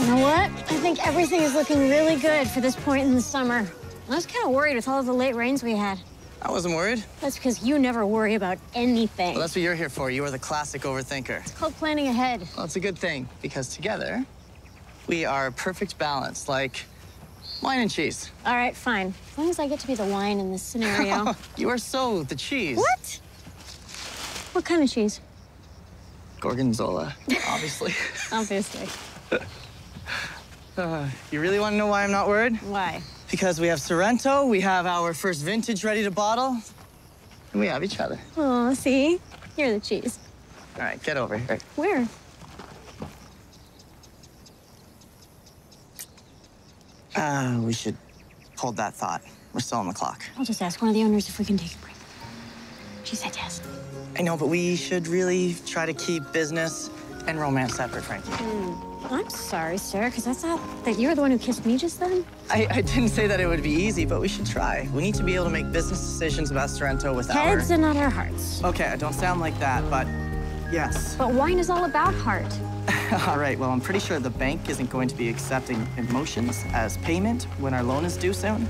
You know what? I think everything is looking really good for this point in the summer. I was kind of worried with all of the late rains we had. I wasn't worried. That's because you never worry about anything. Well, that's what you're here for. You are the classic overthinker. It's called planning ahead. Well, it's a good thing, because together, we are a perfect balance, like wine and cheese. All right, fine. As long as I get to be the wine in this scenario. You are so the cheese. What? What kind of cheese? Gorgonzola, obviously. Obviously. You really want to know why I'm not worried? Why? Because we have Sorrento, we have our first vintage ready to bottle, and we have each other. Oh, see? You're the cheese. All right, get over here. Where? We should hold that thought. We're still on the clock. I'll just ask one of the owners if we can take a break. She said yes. I know, but we should really try to keep business and romance separate, Frankie. I'm sorry, sir, because I thought that you were the one who kissed me just then. I didn't say that it would be easy, but we should try. We need to be able to make business decisions about Sorrento with our heads and not our hearts. Okay, I don't sound like that, but yes. But wine is all about heart. All right, well, I'm pretty sure the bank isn't going to be accepting emotions as payment when our loan is due soon.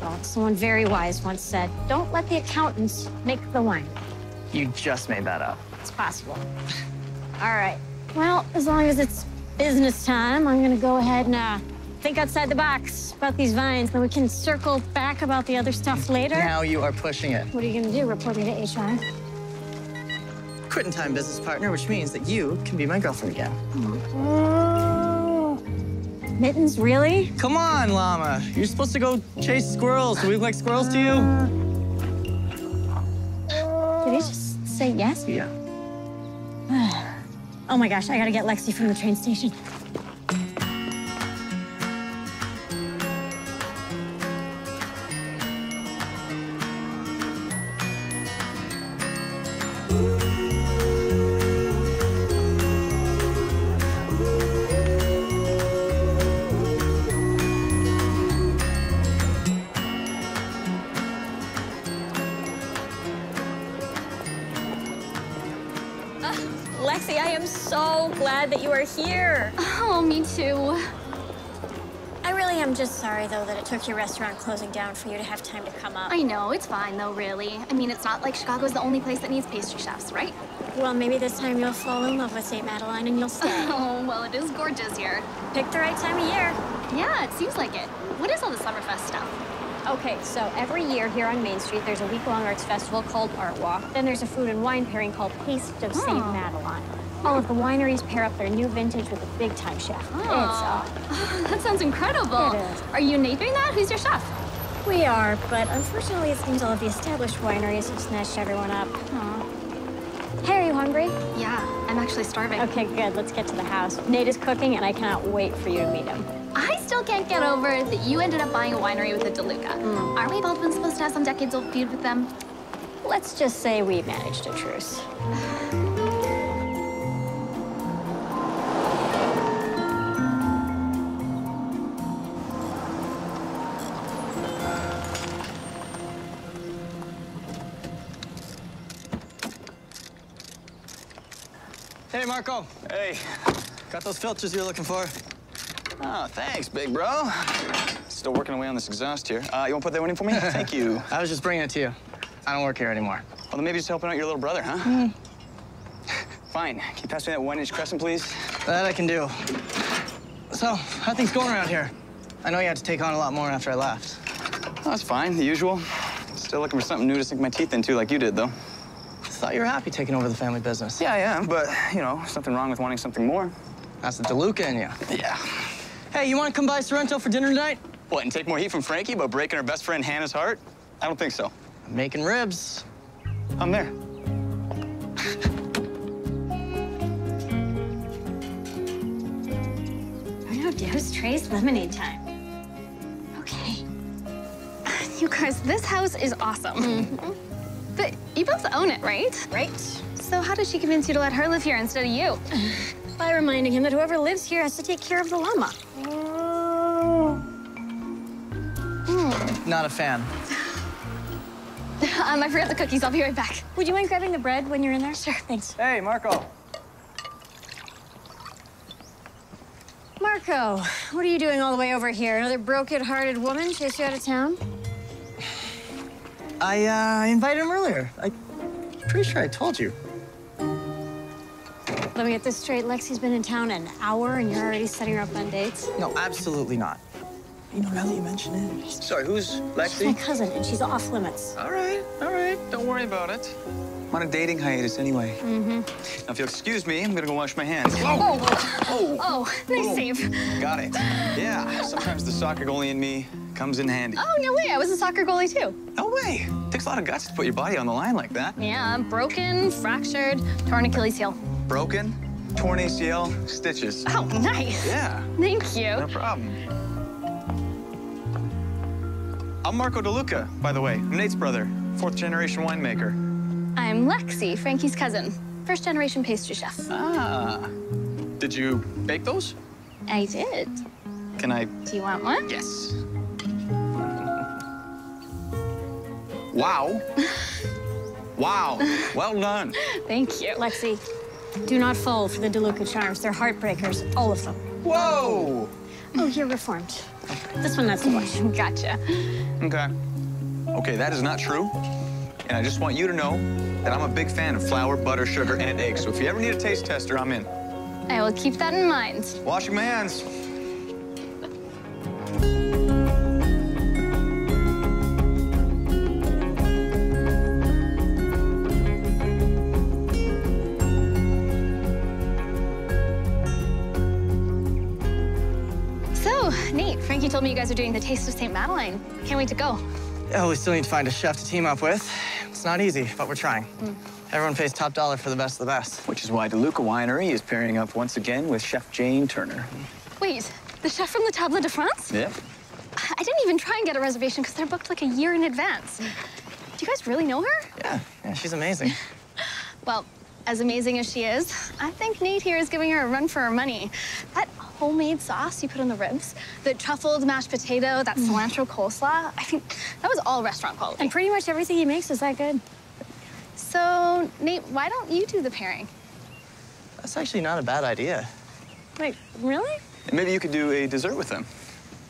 Well, someone very wise once said, don't let the accountants make the wine. You just made that up. It's possible. All right, well, as long as it's business time, I'm gonna go ahead and think outside the box about these vines, then we can circle back about the other stuff later. Now you are pushing it. What are you gonna do, report me to HR? Quit in time, business partner, which means that you can be my girlfriend again. Oh. Mittens, really? Come on, llama. You're supposed to go chase squirrels. Do we look like squirrels to you? Did he just say yes? Yeah. Oh my gosh, I gotta get Lexi from the train station. Lexi, I am so glad that you are here. Oh, me too. I really am just sorry, though, that it took your restaurant closing down for you to have time to come up. I know, it's fine, though, really. I mean, it's not like Chicago's the only place that needs pastry chefs, right? Well, maybe this time you'll fall in love with St. Madeline and you'll stay. Oh, well, it is gorgeous here. Pick the right time of year. Yeah, it seems like it. What is all the Summerfest stuff? Okay, so every year here on Main Street, there's a week-long arts festival called Art Walk. Then there's a food and wine pairing called Taste of St. Madeline. All of the wineries pair up their new vintage with a big-time chef. Oh. It's that sounds incredible. It is. Are you neighboring that? Who's your chef? We are, but unfortunately, it seems all of the established wineries have snatched everyone up. Aww. Hey, are you hungry? Yeah, I'm actually starving. Okay, good. Let's get to the house. Nate is cooking, and I cannot wait for you to meet him. I still can't get over that you ended up buying a winery with a DeLuca. Aren't we Baldwin supposed to have some decades-old feud with them? Let's just say we managed a truce. Hey, Marco. Hey. Got those filters you were looking for? Oh, thanks, big bro. Still working away on this exhaust here. You want to put that one in for me? Thank you. I was just bringing it to you. I don't work here anymore. Well, then maybe just helping out your little brother, huh? Fine. Can you pass me that 1-inch crescent, please? That I can do. So, how things going around here? I know you had to take on a lot more after I left. Oh, that's fine. The usual. Still looking for something new to sink my teeth into like you did, though. I thought you were happy taking over the family business. Yeah, I am. But, you know, something wrong with wanting something more. That's the DeLuca in you. Yeah. Hey, you want to come by Sorrento for dinner tonight? What, and take more heat from Frankie about breaking her best friend Hannah's heart? I don't think so. I'm making ribs. I'm there. Oh, no, Do's Tray's lemonade time. Okay. You guys, this house is awesome. But you both own it, right? Right. So how did she convince you to let her live here instead of you? By reminding him that whoever lives here has to take care of the llama. Not a fan. I forgot the cookies. I'll be right back. Would you mind grabbing the bread when you're in there? Sure, thanks. Hey, Marco. Marco, what are you doing all the way over here? Another broken-hearted woman chased you out of town? I invited him earlier. I'm pretty sure I told you. Let me get this straight. Lexi's been in town an hour, and you're already setting her up on dates? No, absolutely not. You know, now that you mention it. Sorry, who's Lexi? She's my cousin, and she's off limits. All right, don't worry about it. I'm on a dating hiatus anyway. Mm-hmm. Now, if you'll excuse me, I'm gonna go wash my hands. Whoa. Oh, nice save. Got it. Yeah, sometimes the soccer goalie in me comes in handy. Oh, no way, I was a soccer goalie too. No way. It takes a lot of guts to put your body on the line like that. Yeah, I'm broken, fractured, torn Achilles heel. Broken, torn ACL, stitches. Oh, nice. Yeah. Thank you. No problem. I'm Marco DeLuca, by the way. I'm Nate's brother, fourth-generation winemaker. I'm Lexi, Frankie's cousin, first-generation pastry chef. Ah. Did you bake those? I did. Can I? Do you want one? Yes. Wow. Wow. Well done. Thank you. Lexi, do not fall for the DeLuca charms. They're heartbreakers, all of them. Whoa! Oh, you're reformed. This one, not so much. Gotcha. Okay. Okay, that is not true. And I just want you to know that I'm a big fan of flour, butter, sugar, and eggs. So if you ever need a taste tester, I'm in. I will keep that in mind. Washing my hands. Frankie told me you guys are doing the Taste of St. Madeline. Can't wait to go. Oh, we still need to find a chef to team up with. It's not easy, but we're trying. Everyone pays top dollar for the best of the best. Which is why DeLuca Winery is pairing up once again with Chef Jane Turner. Wait, the chef from Le Table de France? Yep. I didn't even try and get a reservation because they're booked like a year in advance. Do you guys really know her? Yeah, she's amazing. Well, as amazing as she is, I think Nate here is giving her a run for her money. That homemade sauce you put on the ribs, the truffled mashed potato, that cilantro coleslaw, I think that was all restaurant quality. And pretty much everything he makes is that good. So, Nate, why don't you do the pairing? That's actually not a bad idea. Wait, really? And maybe you could do a dessert with them.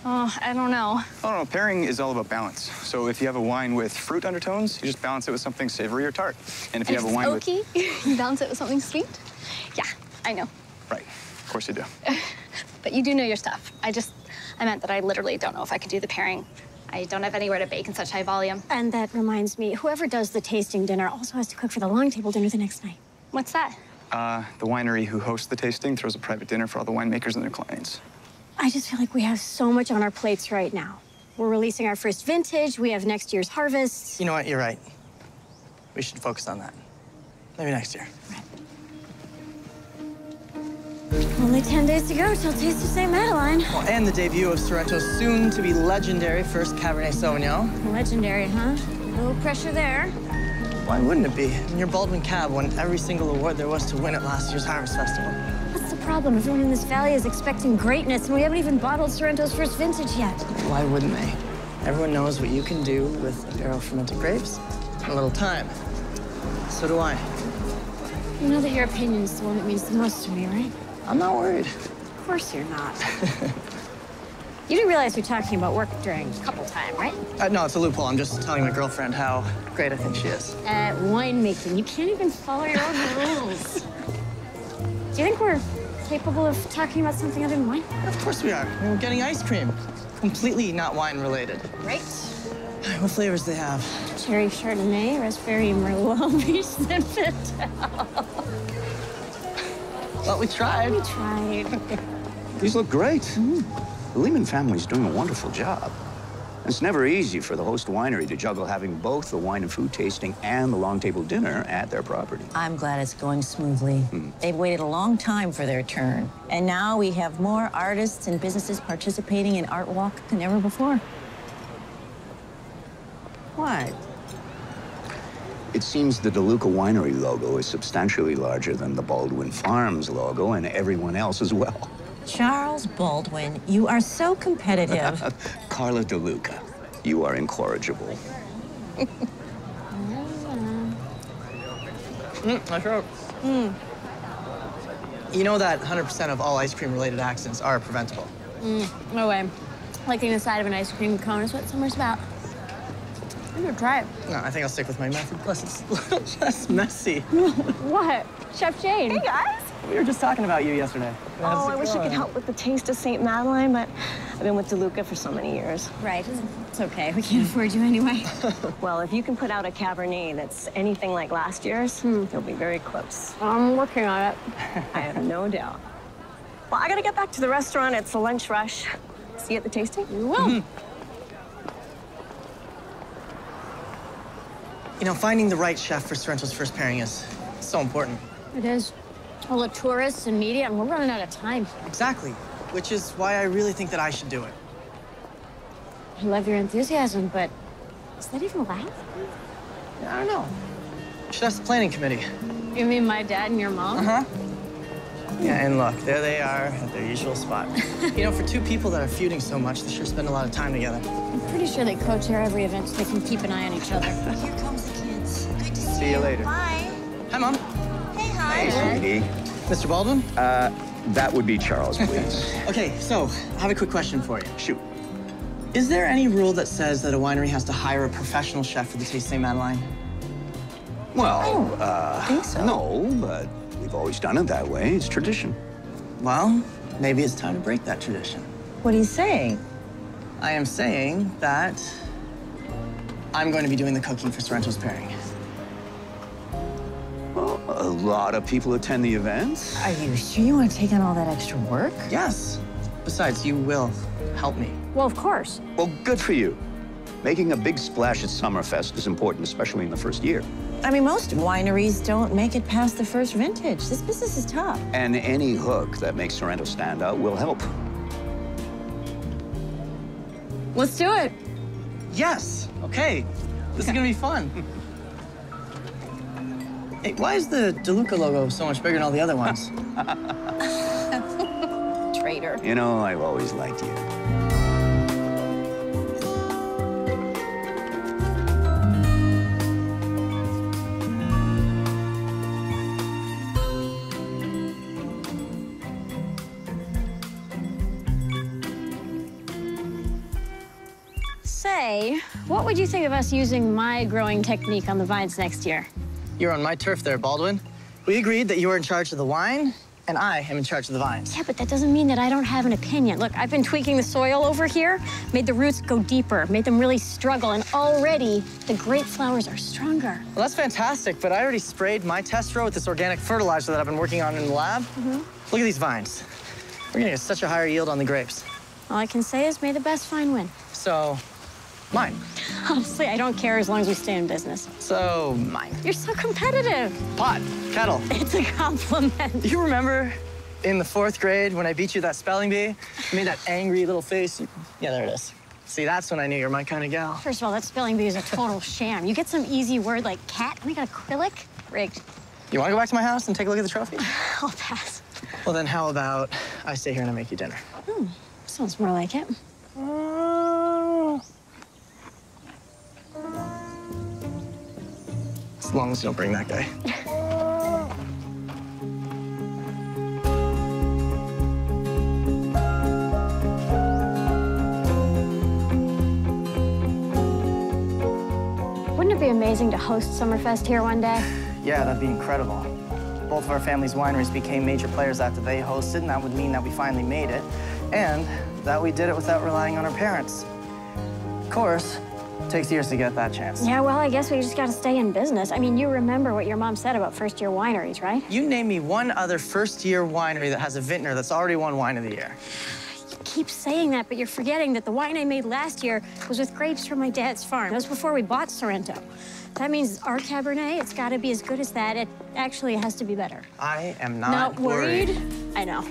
Oh, I don't know. Oh, no, pairing is all about balance. So if you have a wine with fruit undertones, you just balance it with something savory or tart. And if you have a wine oaky, with... you balance it with something sweet? Yeah, I know. Right, of course you do. But you do know your stuff. I meant that I literally don't know if I could do the pairing. I don't have anywhere to bake in such high volume. And that reminds me, whoever does the tasting dinner also has to cook for the long table dinner the next night. What's that? The winery who hosts the tasting throws a private dinner for all the winemakers and their clients. I just feel like we have so much on our plates right now. We're releasing our first vintage. We have next year's harvest. You know what? You're right. We should focus on that. Maybe next year. Right. Only 10 days to go till Taste of St. Madeline. Well, and the debut of Sorrento's soon-to-be legendary first Cabernet Sauvignon. Legendary, huh? No pressure there. Why wouldn't it be? I mean, your Baldwin cab won every single award there was to win at last year's Harvest Festival. Problem. Everyone in this valley is expecting greatness, and we haven't even bottled Sorrento's first vintage yet. Why wouldn't they? Everyone knows what you can do with a barrel of fermented grapes and a little time. So do I. You know that your opinion is the one that means the most to me, right? I'm not worried. Of course you're not. You didn't realize we were talking about work during couple time, right? No, it's a loophole. I'm just telling my girlfriend how great I think she is. At winemaking, you can't even follow your own rules. Do you think we're capable of talking about something other than wine? Of course we are. We're getting ice cream. Completely not wine-related. Right. What flavors do they have? Cherry Chardonnay, raspberry Merlot, peach, and Fanta. Well, we tried. We tried. These look great. The Lehman family's doing a wonderful job. It's never easy for the host winery to juggle having both the wine and food tasting and the long table dinner at their property. I'm glad it's going smoothly. They've waited a long time for their turn. And now we have more artists and businesses participating in Art Walk than ever before. What? It seems the DeLuca Winery logo is substantially larger than the Baldwin Farms logo and everyone else as well. Charles Baldwin, you are so competitive. Carla DeLuca, you are incorrigible. Nice rope. You know that 100% of all ice cream-related accidents are preventable. No way. Licking the side of an ice cream cone is what summer's about. I'm gonna try it. No, I think I'll stick with my method. Plus, it's a little less messy. What? Chef Jane. Hey, guys. We were just talking about you yesterday. How's it going? I wish I could help with the Taste of St. Madeline, but I've been with DeLuca for so many years. Right. It's okay. We can't afford you anyway. Well, if you can put out a Cabernet that's anything like last year's, you'll be very close. I'm working on it. I have no doubt. Well, I gotta get back to the restaurant. It's a lunch rush. See you at the tasting? You will. You know, finding the right chef for Sorrento's first pairing is so important. It is. All the tourists and media, and we're running out of time. Exactly, which is why I really think that I should do it. I love your enthusiasm, but is that even allowed? I don't know. You should ask the planning committee. You mean my dad and your mom? Uh-huh. Yeah, and look, there they are at their usual spot. You know, for two people that are feuding so much, they sure spend a lot of time together. I'm pretty sure they co-chair every event so they can keep an eye on each other. Here comes the kids. Good to see you. Later. Hi. Hi, Mom. Hey, hi. Hey, sweetie. Mr. Baldwin? That would be Charles, please. Okay, so I have a quick question for you. Shoot. Is there any rule that says that a winery has to hire a professional chef for the Taste of St. Madeline? Well, I think so. No, but we've always done it that way. It's tradition. Well, maybe it's time to break that tradition. What are you saying? I am saying that I'm going to be doing the cooking for Sorrento's pairing. Well, a lot of people attend the events. Are you sure you want to take on all that extra work? Yes. Besides, you will help me. Well, of course. Well, good for you. Making a big splash at Summerfest is important, especially in the first year. I mean, most wineries don't make it past the first vintage. This business is tough. And any hook that makes Sorrento stand out will help. Let's do it. Yes. Okay. This is going to be fun. Hey, why is the DeLuca logo so much bigger than all the other ones? Traitor. You know, I've always liked you. What would you think of us using my growing technique on the vines next year? You're on my turf there, Baldwin. We agreed that you were in charge of the wine, and I am in charge of the vines. Yeah, but that doesn't mean that I don't have an opinion. Look, I've been tweaking the soil over here, made the roots go deeper, made them really struggle, and already the grape flowers are stronger. Well, that's fantastic, but I already sprayed my test row with this organic fertilizer that I've been working on in the lab. Look at these vines. We're gonna get such a higher yield on the grapes. All I can say is may the best vine win. So, mine. Honestly, I don't care as long as we stay in business. So, mine. You're so competitive. Pot, kettle. It's a compliment. You remember in the 4th grade when I beat you that spelling bee? I made that angry little face. Yeah, there it is. See, that's when I knew you're my kind of gal. First of all, that spelling bee is a total sham. You get some easy word like cat, and we got acrylic. Rigged. You want to go back to my house and take a look at the trophy? I'll pass. Well, then how about I stay here and I make you dinner? Hmm, sounds more like it. As long as you don't bring that guy. Wouldn't it be amazing to host Summerfest here one day? Yeah, that'd be incredible. Both of our family's wineries became major players after they hosted, and that would mean that we finally made it, and that we did it without relying on our parents. Of course, takes years to get that chance. Yeah, well, I guess we just gotta stay in business. I mean, you remember what your mom said about first-year wineries, right? You name me one other first-year winery that has a vintner that's already won Wine of the Year. You keep saying that, but you're forgetting that the wine I made last year was with grapes from my dad's farm. That was before we bought Sorrento. That means our Cabernet, it's gotta be as good as that. It actually has to be better. I am not worried. Not worried? I know.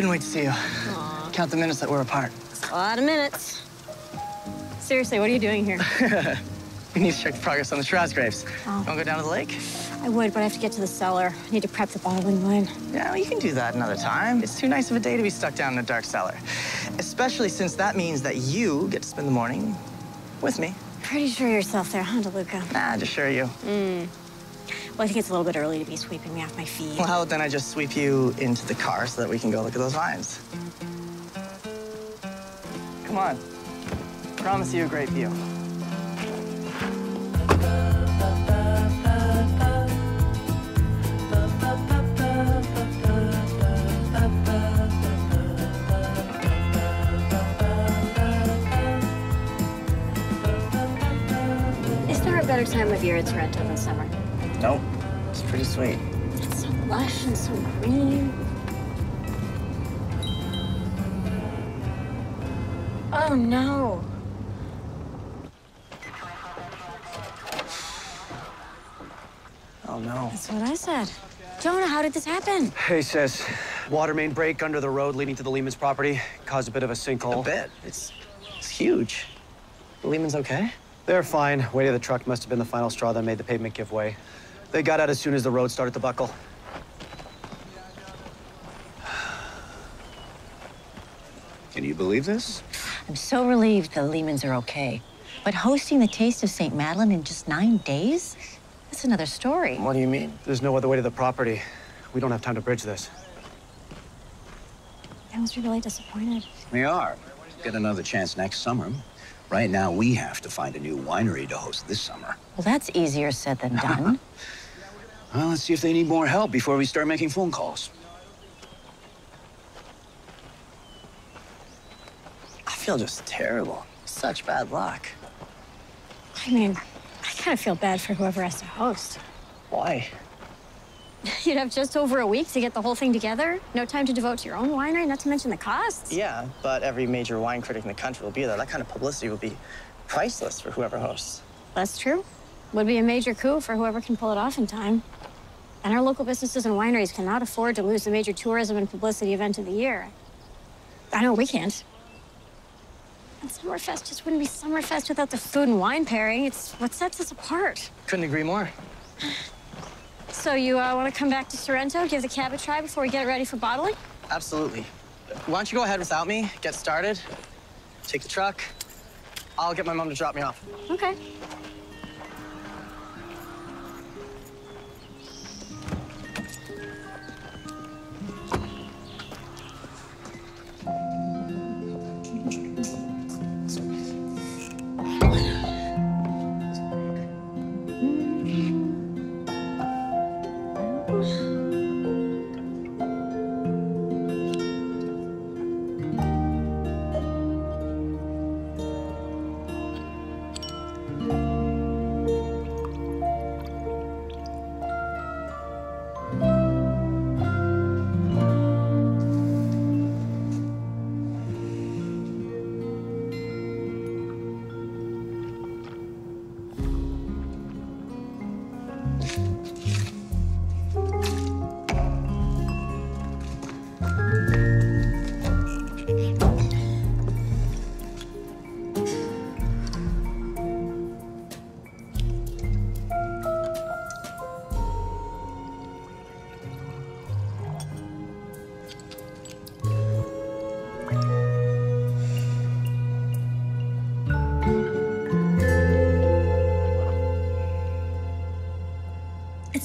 Couldn't wait to see you. Aww. Count the minutes that we're apart. That's a lot of minutes. Seriously, what are you doing here? We need to check the progress on the Shiraz grapes. Oh. You wanna go down to the lake? I would, but I have to get to the cellar. I need to prep the Baldwin wine. Yeah, well, you can do that another time. It's too nice of a day to be stuck down in a dark cellar. Especially since that means that you get to spend the morning with me. Pretty sure yourself there, huh, DeLuca? Nah, just sure you. Well, I think it's a little bit early to be sweeping me off my feet. Well, then I just sweep you into the car so that we can go look at those vines. Come on. Promise you a great view. Is there a better time of year at Sorrento than summer? Nope. It's pretty sweet. It's so lush and so green. Oh, no. Oh, no. That's what I said. Jonah, how did this happen? Hey, sis. Water main break under the road leading to the Lehman's property. Caused a bit of a sinkhole. A bit? It's huge. The Lehman's okay? They're fine. Weight of the truck must have been the final straw that made the pavement give way. They got out as soon as the road started to buckle. Can you believe this? I'm so relieved the Lehman's are okay. But hosting the Taste of St. Madeline in just 9 days? That's another story. What do you mean? There's no other way to the property. We don't have time to bridge this. I was really disappointed. We are. Get another chance next summer. Right now, we have to find a new winery to host this summer. Well, that's easier said than done. Well, let's see if they need more help before we start making phone calls. I feel just terrible. Such bad luck. I mean, I kind of feel bad for whoever has to host. Why? You'd have just over a week to get the whole thing together. No time to devote to your own winery, not to mention the costs. Yeah, but every major wine critic in the country will be there. That kind of publicity will be priceless for whoever hosts. That's true. Would be a major coup for whoever can pull it off in time. And our local businesses and wineries cannot afford to lose the major tourism and publicity event of the year. I know we can't. And Summerfest just wouldn't be Summerfest without the food and wine pairing. It's what sets us apart. Couldn't agree more. So you want to come back to Sorrento, give the cab a try before we get it ready for bottling? Absolutely. Why don't you go ahead without me, get started, take the truck. I'll get my mom to drop me off. Okay.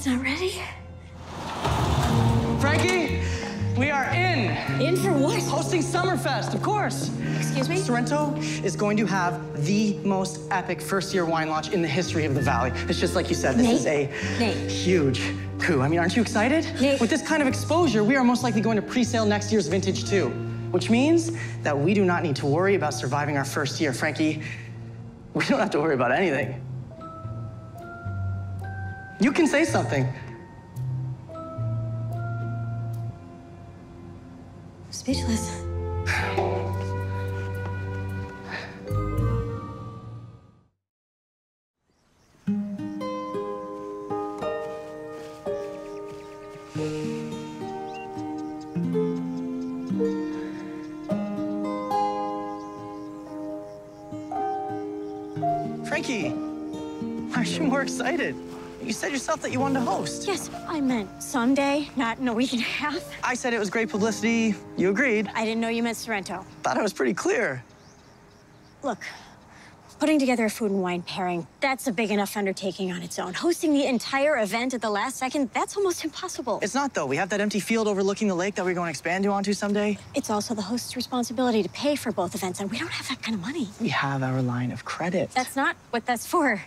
Not ready? Frankie, we are in. In for what? Hosting Summerfest, of course. Excuse me? Sorrento is going to have the most epic first-year wine launch in the history of the valley. It's just like you said, this is a huge coup. I mean, aren't you excited? Nate. With this kind of exposure, we are most likely going to pre-sale next year's vintage too, which means that we do not need to worry about surviving our first year. Frankie, we don't have to worry about anything. You can say something. I'm speechless. Frankie, why aren't you more excited? You said yourself that you wanted to host. Yes, I meant someday, not in a week and a half. I said it was great publicity. You agreed. I didn't know you meant Sorrento. Thought I was pretty clear. Look, putting together a food and wine pairing, that's a big enough undertaking on its own. Hosting the entire event at the last second, that's almost impossible. It's not, though. We have that empty field overlooking the lake that we're going to expand to onto someday. It's also the host's responsibility to pay for both events, and we don't have that kind of money. We have our line of credit. That's not what that's for.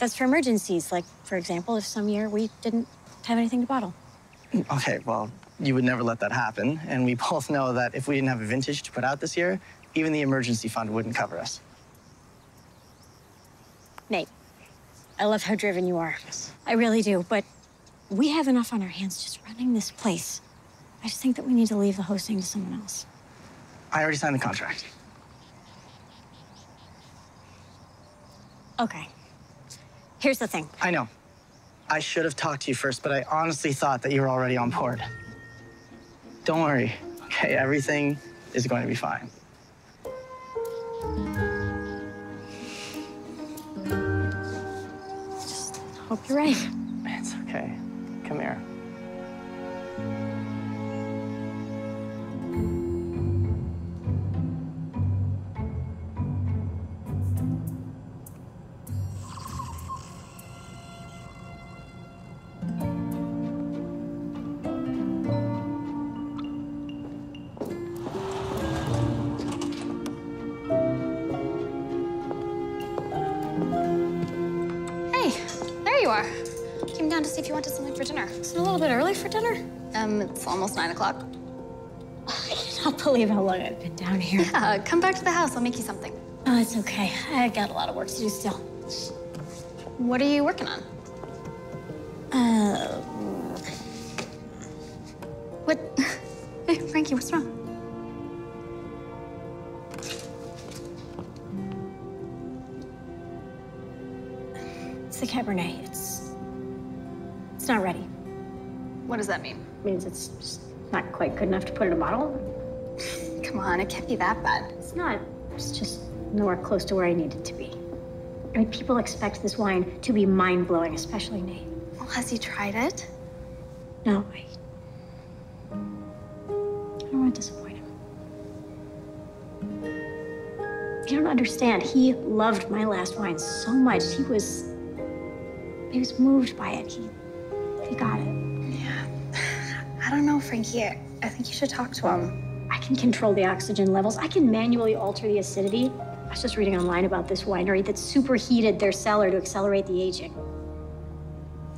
That's for emergencies, like, for example, if some year we didn't have anything to bottle. Okay, well, you would never let that happen, and we both know that if we didn't have a vintage to put out this year, even the emergency fund wouldn't cover us. Nate, I love how driven you are. Yes. I really do, but we have enough on our hands just running this place. I just think that we need to leave the hosting to someone else. I already signed the contract. Okay. Here's the thing. I know. I should have talked to you first, but I honestly thought that you were already on board. Don't worry, okay? Everything is going to be fine. Just hope you're right. It's okay. Come here. If you wanted something for dinner. Isn't it a little bit early for dinner? It's almost 9 o'clock. Oh, I cannot believe how long I've been down here. Yeah, come back to the house. I'll make you something. Oh, it's okay. I got a lot of work to do still. What are you working on? What? Hey, Frankie, what's wrong? It's the Cabernet. It's not ready. What does that mean? It means it's just not quite good enough to put in a bottle. Come on, it can't be that bad. It's not. It's just nowhere close to where I need it to be. I mean, people expect this wine to be mind-blowing, especially Nate. Well, has he tried it? No, I don't want to disappoint him. You don't understand. He loved my last wine so much. He was moved by it. He got it. Yeah. I don't know, Frankie. I think you should talk to him. I can control the oxygen levels. I can manually alter the acidity. I was just reading online about this winery that superheated their cellar to accelerate the aging.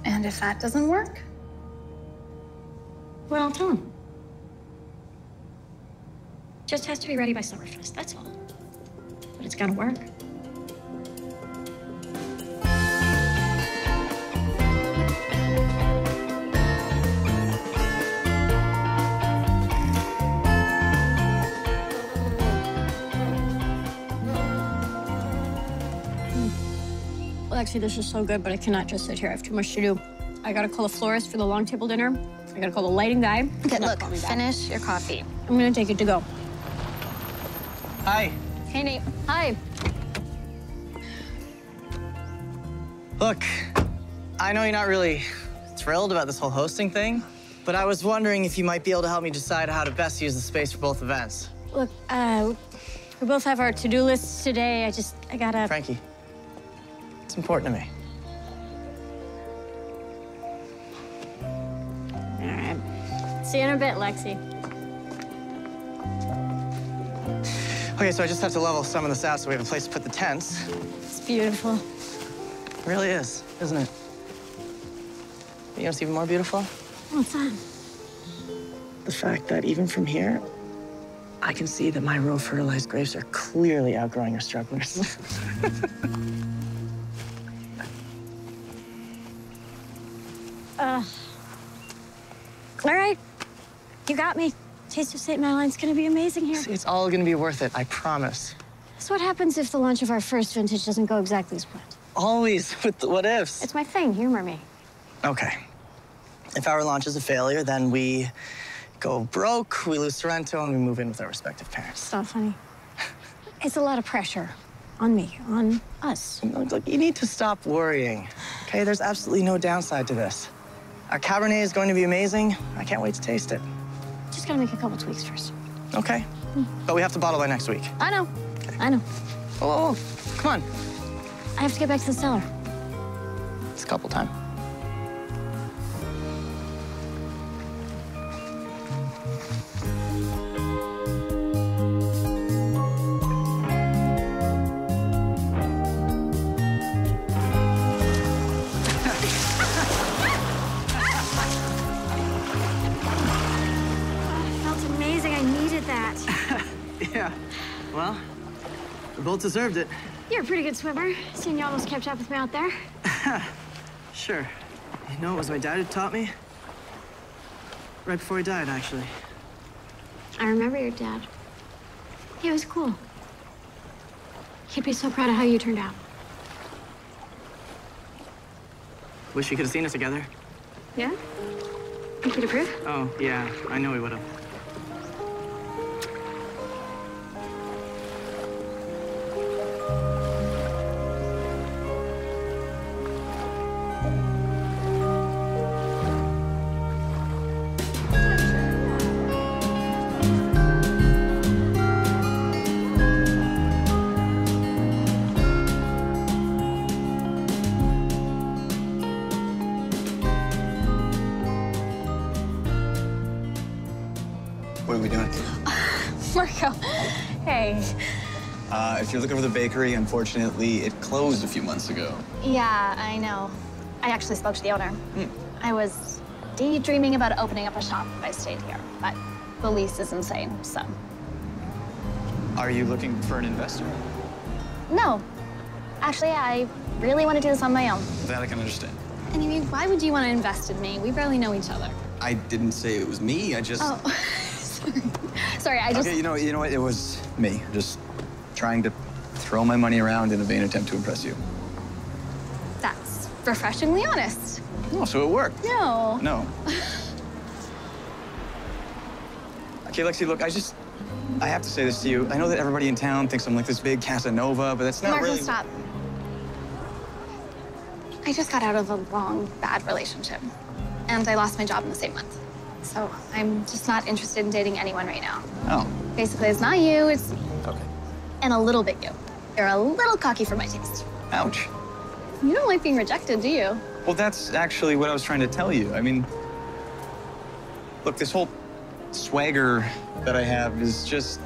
And if that doesn't work? Well, I'll tell him. Just has to be ready by Summerfest, that's all. But it's gonna work. Actually, this is so good, but I cannot just sit here. I have too much to do. I gotta call a florist for the long table dinner. I gotta call the lighting guy. Okay, look, finish your coffee. I'm gonna take it to go. Hi. Hey, Nate. Hi. Look, I know you're not really thrilled about this whole hosting thing, but I was wondering if you might be able to help me decide how to best use the space for both events. Look, we both have our to-do lists today. I gotta... Frankie. It's important to me. All right. See you in a bit, Lexi. Okay, so I just have to level some of this out so we have a place to put the tents. It's beautiful. It really is, isn't it? You know what's even more beautiful? What's that? The fact that even from here, I can see that my row fertilized grapes are clearly outgrowing our strugglers. All right, you got me. Taste of St. Madeline's gonna be amazing here. See, it's all gonna be worth it, I promise. So what happens if the launch of our first vintage doesn't go exactly as planned? Always with the what ifs. It's my thing, humor me. Okay. If our launch is a failure, then we go broke, we lose Sorrento, and we move in with our respective parents. It's not funny. It's a lot of pressure. on me, on us. Look, you need to stop worrying, okay? There's absolutely no downside to this. Our Cabernet is going to be amazing. I can't wait to taste it. Just gotta make a couple tweaks first. Okay, but we have to bottle by next week. I know, okay. I know. Oh, come on. I have to get back to the cellar. It's a couple time. Both deserved it. You're a pretty good swimmer. Seen you almost kept up with me out there. Sure. You know, it was my dad who taught me. Right before he died, actually. I remember your dad. He was cool. He'd be so proud of how you turned out. Wish you could have seen us together. Yeah? Think he'd approve? Oh, yeah. I know he would have. If you're looking for the bakery, unfortunately, it closed a few months ago. Yeah, I know. I actually spoke to the owner. Mm. I was daydreaming about opening up a shop if I stayed here, but the lease is insane, so. Are you looking for an investor? No. Actually, I really want to do this on my own. That I can understand. And you mean, why would you want to invest in me? We barely know each other. I didn't say it was me, I just... Oh, sorry. Sorry, I just... Okay, you know what? It was me. Just... trying to throw my money around in a vain attempt to impress you. That's refreshingly honest. Oh, so it worked. No. No. Okay, Lexi, look, I have to say this to you. I know that everybody in town thinks I'm like this big Casanova, but that's not Marco, really- stop. I just got out of a long, bad relationship, and I lost my job in the same month. So I'm just not interested in dating anyone right now. Oh. Basically, it's not you, it's me. Okay. And a little bit you. You're a little cocky for my taste. Ouch. You don't like being rejected, do you? Well, that's actually what I was trying to tell you. I mean, look, this whole swagger that I have is just,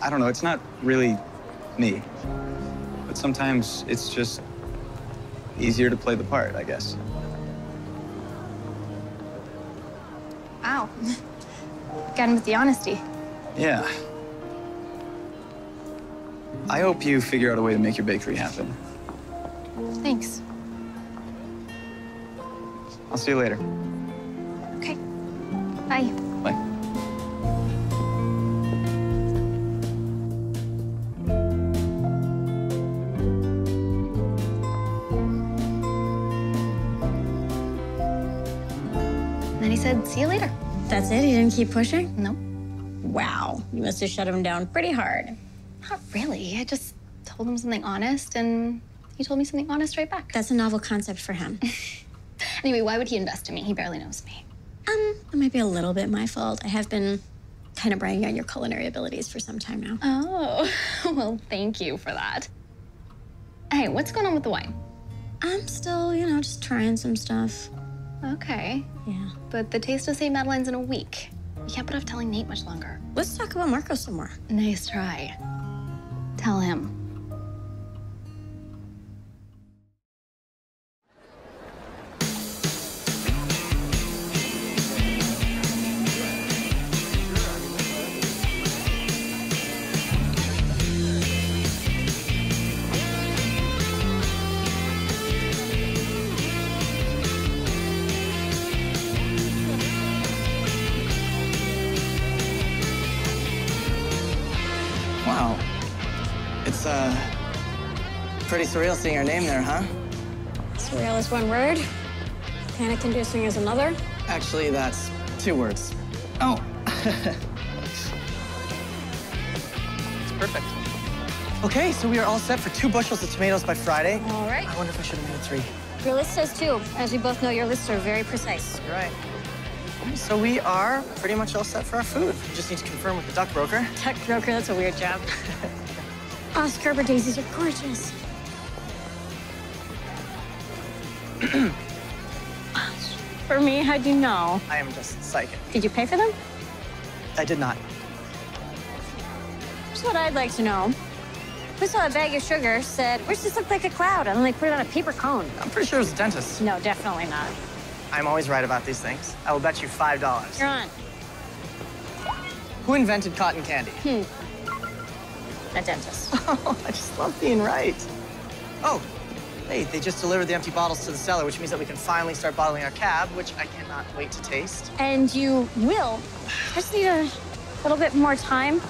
I don't know, it's not really me. But sometimes it's just easier to play the part, I guess. Wow. Again with the honesty. Yeah. I hope you figure out a way to make your bakery happen. Thanks. I'll see you later. Okay. Bye. Bye. And then he said, see you later. That's it? He didn't keep pushing? No. Wow. You must have shut him down pretty hard. Not really. I just told him something honest, and he told me something honest right back. That's a novel concept for him. Anyway, why would he invest in me? He barely knows me. It might be a little bit my fault. I have been kind of bragging on your culinary abilities for some time now. Oh, well, thank you for that. Hey, what's going on with the wine? I'm still, you know, just trying some stuff. Okay. Yeah. But the Taste of St. Madeline's in a week. We can't put off telling Nate much longer. Let's talk about Marco some more. Nice try. Tell him. Wow. It's, pretty surreal seeing your name there, huh? Surreal is one word. Panic-inducing is another. Actually, that's two words. Oh. It's perfect. Okay, so we are all set for 2 bushels of tomatoes by Friday. All right. I wonder if I should have made 3. Your list says 2. As we both know, your lists are very precise. You're right. So we are pretty much all set for our food. We just need to confirm with the duck broker. Duck broker? That's a weird job. Oh, Scarborough daisies are gorgeous. For me, how'd you know? I am just psychic. Did you pay for them? I did not. Here's what I'd like to know. We saw a bag of sugar, said, "Where's this look like a cloud?" And then they put it on a paper cone. I'm pretty sure it was a dentist. No, definitely not. I'm always right about these things. I will bet you $5. You're on. Who invented cotton candy? A dentist. Oh, I just love being right. Oh, hey, they just delivered the empty bottles to the cellar, which means that we can finally start bottling our cab, which I cannot wait to taste. And you will. I just need a little bit more time.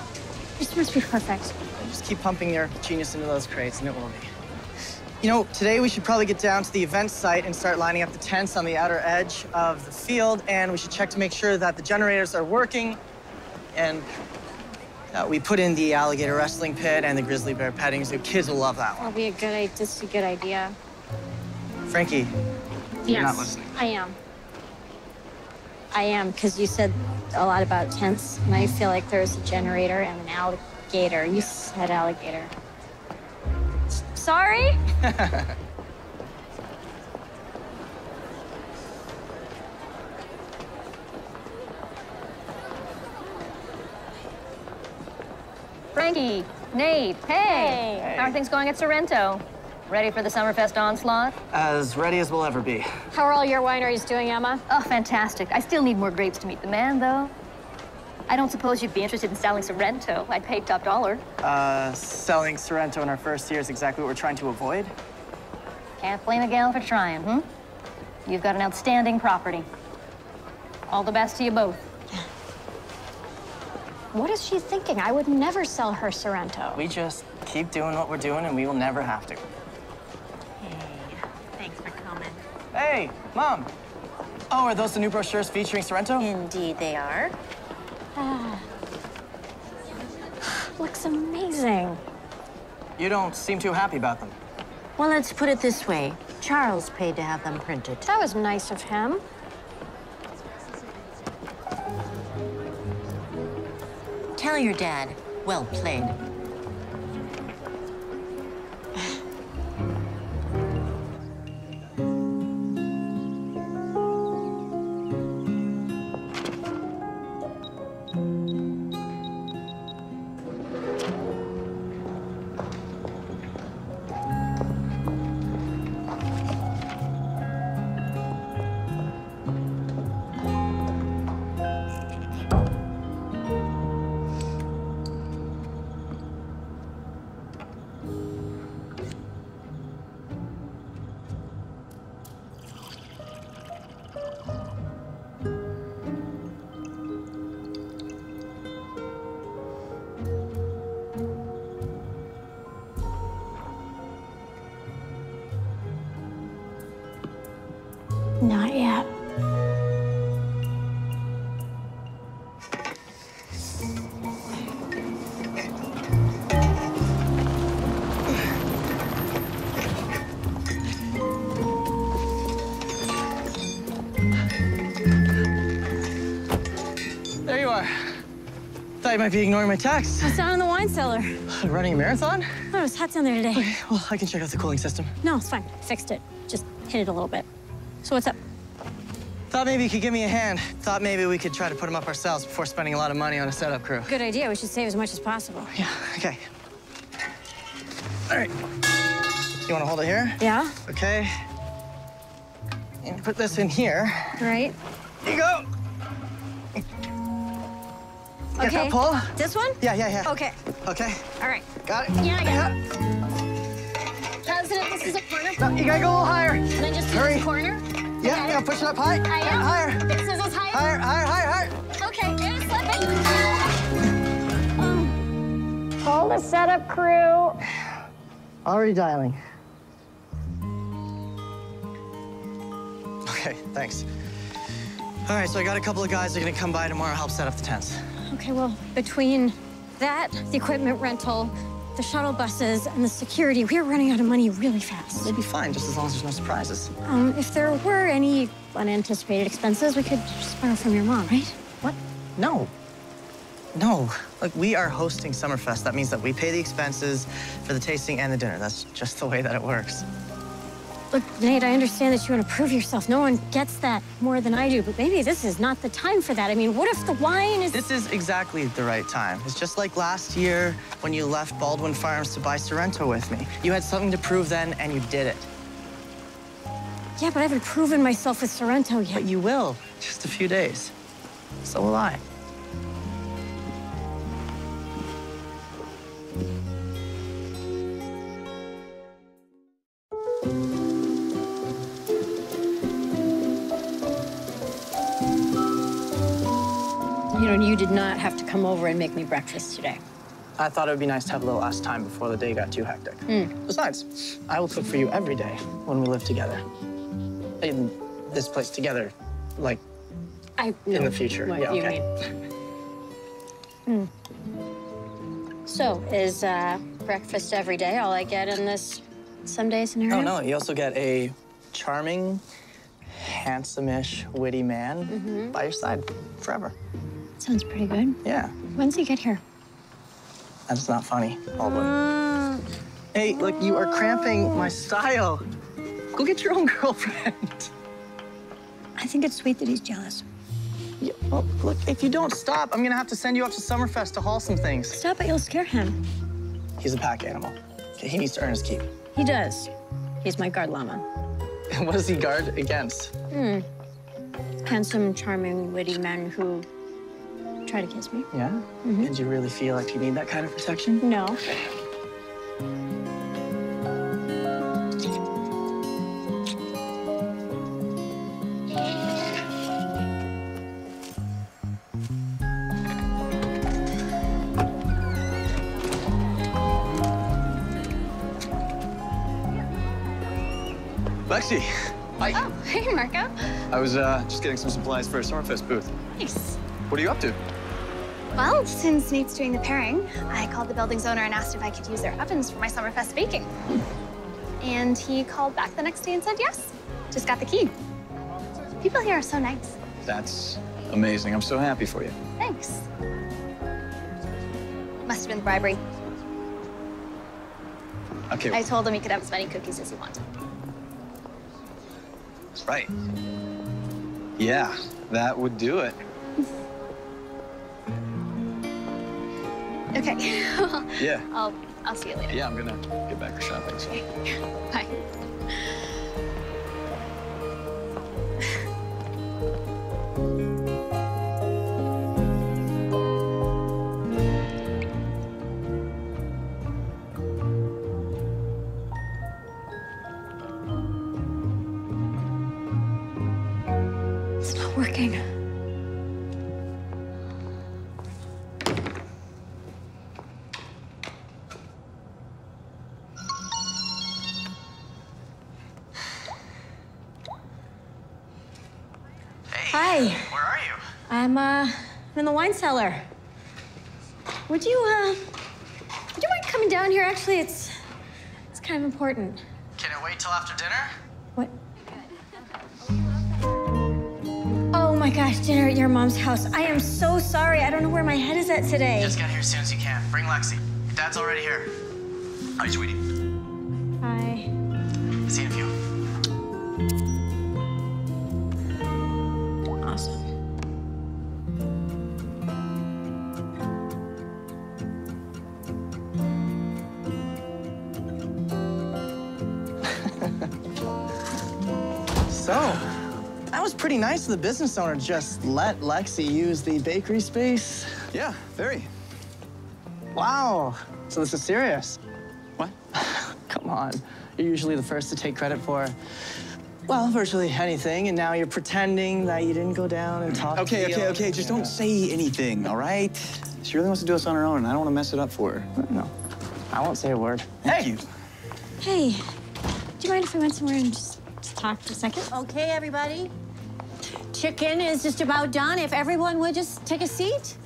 This must be perfect. Just keep pumping your genius into those crates, and it will be. You know, today we should probably get down to the event site and start lining up the tents on the outer edge of the field, and we should check to make sure that the generators are working, and we put in the alligator wrestling pit and the grizzly bear petting zoo. Kids will love that one. That'll be a good idea. Just a good idea. Frankie, yes, you're not listening. I am. I am, because you said a lot about tents, and I feel like there's a generator and an alligator. You said alligator. Sorry? Frankie, Nate, hey. How are things going at Sorrento? Ready for the Summerfest onslaught? As ready as we'll ever be. How are all your wineries doing, Emma? Oh, fantastic. I still need more grapes to meet the man, though. I don't suppose you'd be interested in selling Sorrento. I'd pay top dollar. Selling Sorrento in our first year is exactly what we're trying to avoid. Can't blame a gal for trying, You've got an outstanding property. All the best to you both. What is she thinking? I would never sell her Sorrento. We just keep doing what we're doing, and we will never have to. Hey, Mom. Oh, are those the new brochures featuring Sorrento? Indeed they are. Looks amazing. You don't seem too happy about them. Well, let's put it this way. Charles paid to have them printed. That was nice of him. Tell your dad, well played. Not yet. There you are. Thought you might be ignoring my text. I was down in the wine cellar. Running a marathon? Oh, it was hot down there today. Okay, well, I can check out the cooling system. No, it's fine. I fixed it. Just hit it a little bit. So what's up? Thought maybe you could give me a hand. Thought maybe we could try to put them up ourselves before spending a lot of money on a setup crew. Good idea. We should save as much as possible. Yeah, okay. All right. You want to hold it here? Yeah. Okay. And put this in here. Right. Here you go. Okay. Get that pole? This one? Yeah. Okay. Okay. All right. Got it. Yeah, I got it. President, this is a corner. No, you gotta go a little higher. Can I just do this corner? Yeah, okay. Yeah, push it up high. I am. Higher. This is as high. Higher. Okay, it's slipping. Call the setup crew. Already dialing. Okay, thanks. All right, so I got a couple of guys that are gonna come by tomorrow, help set up the tents. Okay, well, between that, the equipment rental, the shuttle buses, and the security. We're running out of money really fast. We'll be fine, just as long as there's no surprises. If there were any unanticipated expenses, we could just borrow from your mom, right? What? No. No. Like, we are hosting Summerfest. That means that we pay the expenses for the tasting and the dinner. That's just the way that it works. Look, Nate, I understand that you want to prove yourself. No one gets that more than I do, but maybe this is not the time for that. I mean, what if the wine is... This is exactly the right time. It's just like last year when you left Baldwin Farms to buy Sorrento with me. You had something to prove then, and you did it. Yeah, but I haven't proven myself with Sorrento yet. But you will. Just a few days. So will I. You did not have to come over and make me breakfast today. I thought it would be nice to have a little last time before the day got too hectic. Besides, I will cook for you every day when we live together. In this place together, like in the future. What yeah, you okay. mean. So, is breakfast every day all I get in this someday scenario? Oh, no, you also get a charming, handsome-ish, witty man by your side forever. Sounds pretty good. Yeah. When's he get here? That's not funny, Baldwin. Hey, look, you are cramping my style. Go get your own girlfriend. I think it's sweet that he's jealous. Yeah, well, look, if you don't stop, I'm gonna have to send you up to Summerfest to haul some things. Stop it, you'll scare him. He's a pack animal. He needs to earn his keep. He does. He's my guard llama. What does he guard against? Handsome, charming, witty men who try to kiss me. Yeah? Did you really feel like you need that kind of protection? No. Lexi! Hi. Oh, hey, Marco. I was just getting some supplies for a Summerfest booth. Nice. What are you up to? Well, since Nate's doing the pairing, I called the building's owner and asked if I could use their ovens for my Summerfest baking. And he called back the next day and said yes. Just got the key. People here are so nice. That's amazing. I'm so happy for you. Thanks. Must have been bribery. Okay. I told him he could have as many cookies as he wanted. Right. Yeah, that would do it. Okay. Yeah. I'll see you later. Yeah, I'm gonna get back to shopping, so. Bye. It's not working. I'm in the wine cellar. Would you mind coming down here? Actually, it's kind of important. Can it wait till after dinner? What? Oh my gosh, dinner at your mom's house. I am so sorry. I don't know where my head is at today. Just get here as soon as you can. Bring Lexi. Your dad's already here. Hi, sweetie. Hi. See you in a few. Pretty nice of the business owner just let Lexi use the bakery space. Yeah, very. Wow. So this is serious. What? Come on. You're usually the first to take credit for, well, virtually anything, and now you're pretending that you didn't go down and talk to the owner. Okay. Just don't say anything, all right? She really wants to do this on her own, and I don't want to mess it up for her. No. I won't say a word. Hey. Do you mind if we went somewhere and just talk for a second? Okay, everybody. Chicken is just about done. If everyone would just take a seat.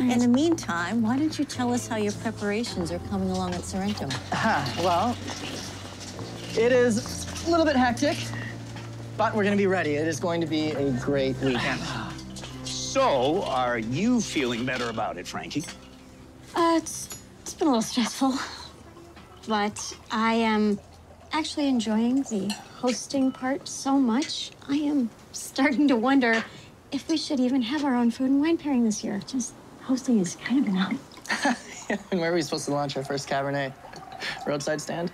In the meantime, why don't you tell us how your preparations are coming along at Sorrento? Well, it is a little bit hectic, but we're going to be ready. It is going to be a great weekend. So, are you feeling better about it, Frankie? It's been a little stressful, but I am actually enjoying the hosting part so much. I am starting to wonder if we should even have our own food and wine pairing this year. Just hosting is kind of enough. And where were we supposed to launch our first Cabernet? Roadside stand?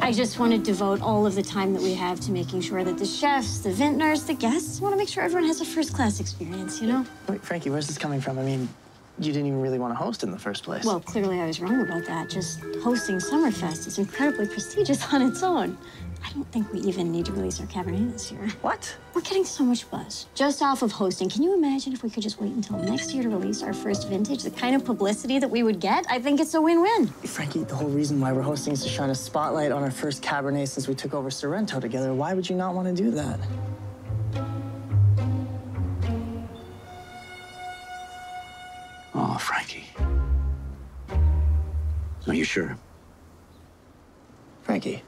I just want to devote all of the time that we have to making sure that the chefs, the vintners, the guests, want to make sure everyone has a first-class experience, you know? Wait, Frankie, where's this coming from? I mean, you didn't even really want to host in the first place. Well, clearly I was wrong about that. Just hosting Summerfest is incredibly prestigious on its own. I don't think we even need to release our Cabernet this year. What? We're getting so much buzz just off of hosting. Can you imagine if we could just wait until next year to release our first vintage? The kind of publicity that we would get? I think it's a win-win. Frankie, the whole reason why we're hosting is to shine a spotlight on our first Cabernet since we took over Sorrento together. Why would you not want to do that? Oh, Frankie. Are you sure? Frankie.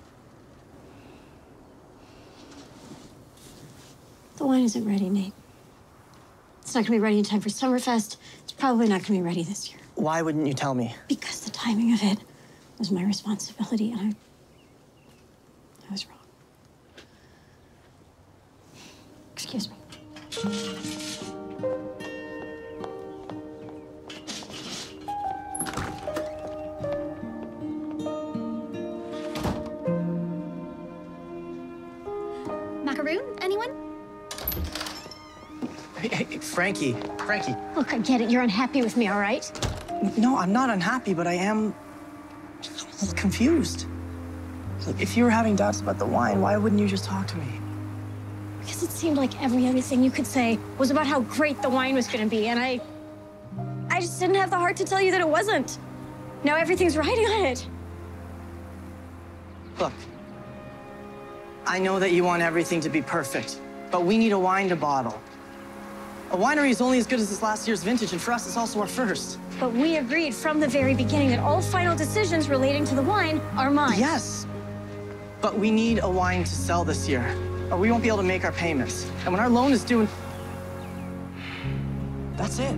The wine isn't ready, Nate. It's not gonna be ready in time for Summerfest. It's probably not gonna be ready this year. Why wouldn't you tell me? Because the timing of it was my responsibility, and I was wrong. Excuse me. Macaroon, anyone? Hey, Frankie. Look, I get it. You're unhappy with me, all right? No, I'm not unhappy, but I am a little confused. Look, if you were having doubts about the wine, why wouldn't you just talk to me? Because it seemed like every other thing you could say was about how great the wine was going to be, and I just didn't have the heart to tell you that it wasn't. Now everything's riding on it. Look, I know that you want everything to be perfect, but we need a wine to bottle. A winery is only as good as this last year's vintage, and for us, it's also our first. But we agreed from the very beginning that all final decisions relating to the wine are mine. Yes, but we need a wine to sell this year, or we won't be able to make our payments. And when our loan is due, that's it.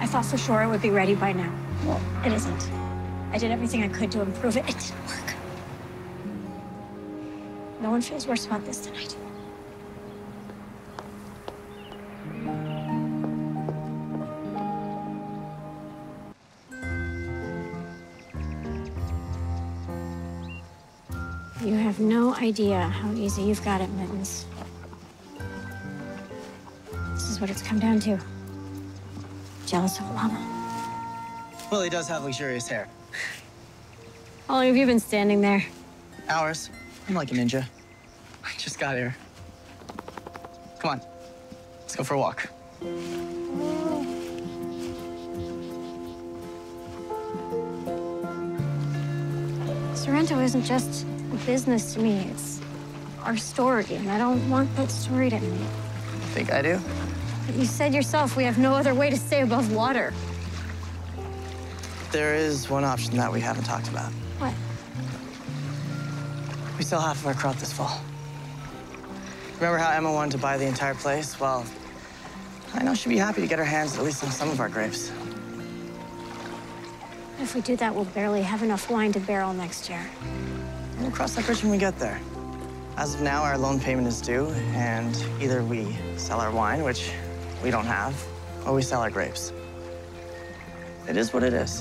I thought for sure it would be ready by now. Well, it isn't. I did everything I could to improve it. It didn't work. No one feels worse about this than I do. You have no idea how easy you've got it, Mittens. This is what it's come down to. Jealous of Llama. Well, he does have luxurious hair. How long have you been standing there? Hours. I'm like a ninja. I just got here. Come on. Let's go for a walk. Sorrento isn't just business to me. It's our story, and I don't want that story to end. I think I do. But you said yourself we have no other way to stay above water. There is one option that we haven't talked about. What? We sell half of our crop this fall. Remember how Emma wanted to buy the entire place? Well, I know she'd be happy to get her hands at least on some of our grapes. If we do that, we'll barely have enough wine to barrel next year. We'll cross that bridge when we get there. As of now, our loan payment is due, and either we sell our wine, which we don't have, or we sell our grapes. It is what it is.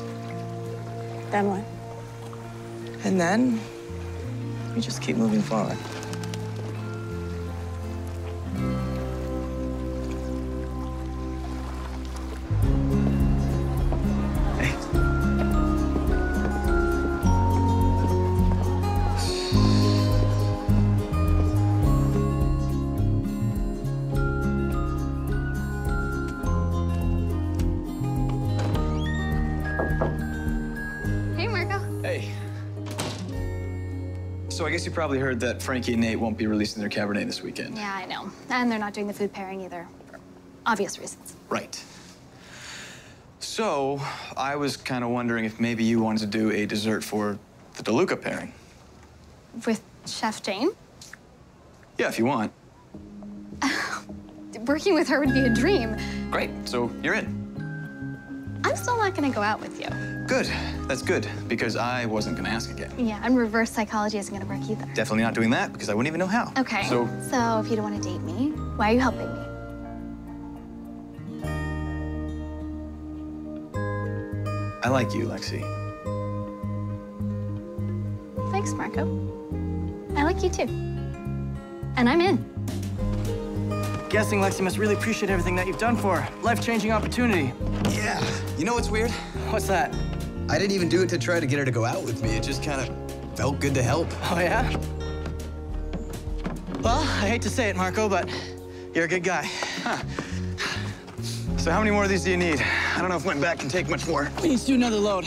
Then what? And then we just keep moving forward. So I guess you probably heard that Frankie and Nate won't be releasing their Cabernet this weekend. Yeah, I know. And they're not doing the food pairing either, for obvious reasons. Right. So I was kind of wondering if maybe you wanted to do a dessert for the DeLuca pairing. With Chef Jane? Yeah, if you want. Working with her would be a dream. Great, so you're in. I'm still not gonna go out with you. Good, that's good, because I wasn't gonna ask again. Yeah, and reverse psychology isn't gonna work either. Definitely not doing that, because I wouldn't even know how. Okay, so if you don't wanna date me, why are you helping me? I like you, Lexi. Thanks, Marco. I like you too. And I'm in. Guessing Lexi must really appreciate everything that you've done for her. Life-changing opportunity. Yeah. You know what's weird? What's that? I didn't even do it to try to get her to go out with me. It just kind of felt good to help. Oh, yeah? Well, I hate to say it, Marco, but you're a good guy. Huh. So how many more of these do you need? I don't know if my back can take much more. We need to do another load.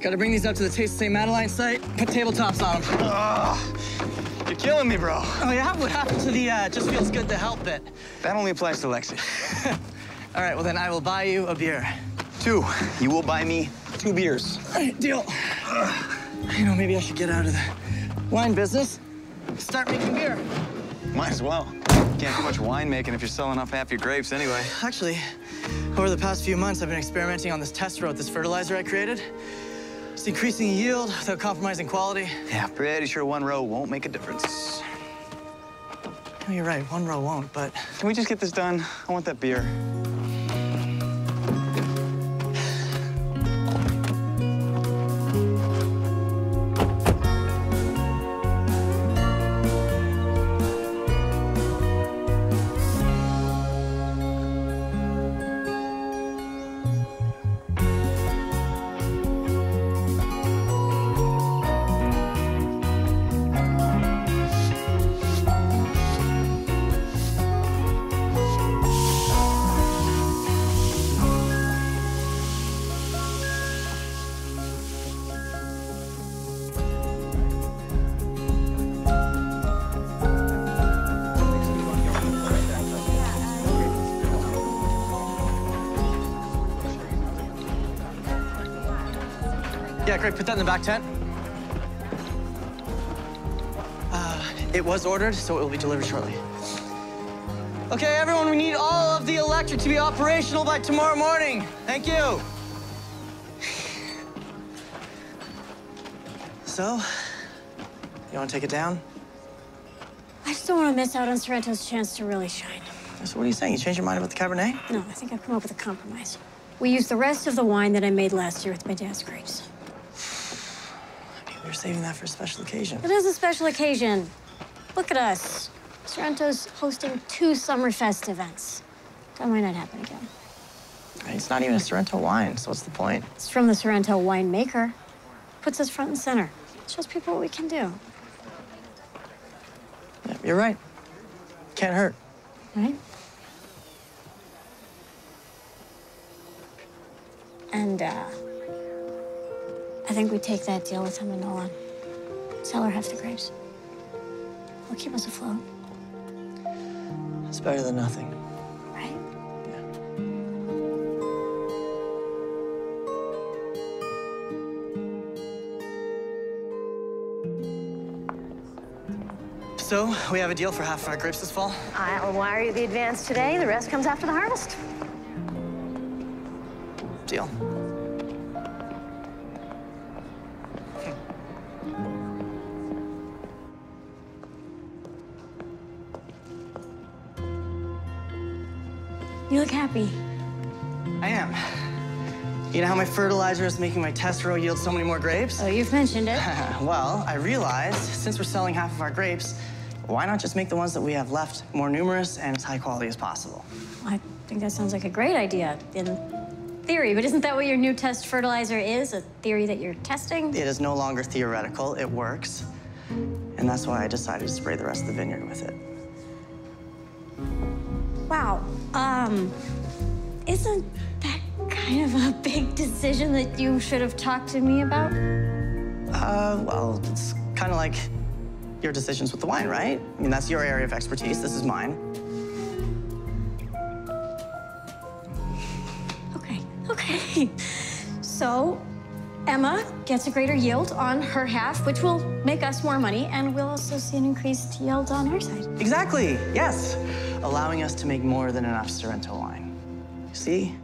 Gotta bring these up to the Taste of St. Madeline site, put tabletops on them. You're killing me, bro. Oh, yeah? What happened to the just feels good to help bit? That only applies to Lexi. All right, well, then I will buy you a beer. Two. You will buy me 2 beers. All right, deal. You know, maybe I should get out of the wine business. Start making beer. Might as well. Can't do much wine making if you're selling off half your grapes anyway. Actually, over the past few months, I've been experimenting on this test row with this fertilizer I created. It's increasing yield without compromising quality. Yeah, pretty sure 1 row won't make a difference. No, you're right, 1 row won't, but... Can we just get this done? I want that beer. Yeah, great. Put that in the back tent. It was ordered, so it will be delivered shortly. Okay, everyone, we need all of the electric to be operational by tomorrow morning. Thank you. So, you want to take it down? I just don't want to miss out on Sorrento's chance to really shine. So what are you saying? You changed your mind about the Cabernet? No, I think I've come up with a compromise. We used the rest of the wine that I made last year with my dad's grapes. You're saving that for a special occasion. It is a special occasion. Look at us. Sorrento's hosting 2 Summerfest events. That might not happen again. It's not even a Sorrento wine, so what's the point? It's from the Sorrento winemaker. Puts us front and center. Shows people what we can do. Yeah, you're right. Can't hurt. Right? And, I think we take that deal with him and Nolan. Sell her half the grapes. We'll keep us afloat. That's better than nothing. Right? Yeah. So, we have a deal for half of our grapes this fall? I'll wire you the advance today. The rest comes after the harvest. Deal. You look happy. I am. You know how my fertilizer is making my test row yield so many more grapes? Oh, you've mentioned it. Well, I realized since we're selling half of our grapes, why not just make the ones that we have left more numerous and as high quality as possible? I think that sounds like a great idea in theory, but isn't that what your new test fertilizer is? A theory that you're testing? It is no longer theoretical. It works. And that's why I decided to spray the rest of the vineyard with it. Wow. Isn't that kind of a big decision that you should have talked to me about? Well, it's kind of like your decisions with the wine, right? I mean, that's your area of expertise. This is mine. Okay. So Emma gets a greater yield on her half, which will make us more money, and we'll also see an increased yield on her side. Exactly, yes. Allowing us to make more than enough Sorrento wine. See?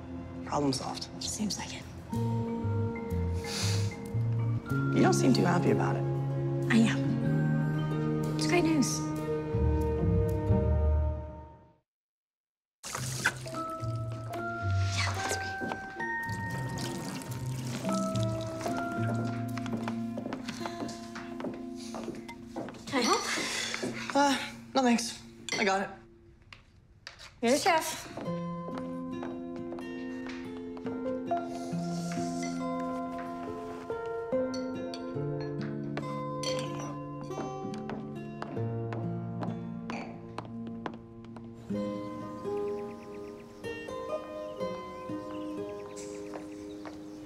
Problem solved. Seems like it. You don't seem too happy about it. I am. It's great news. No thanks. I got it. You're the chef.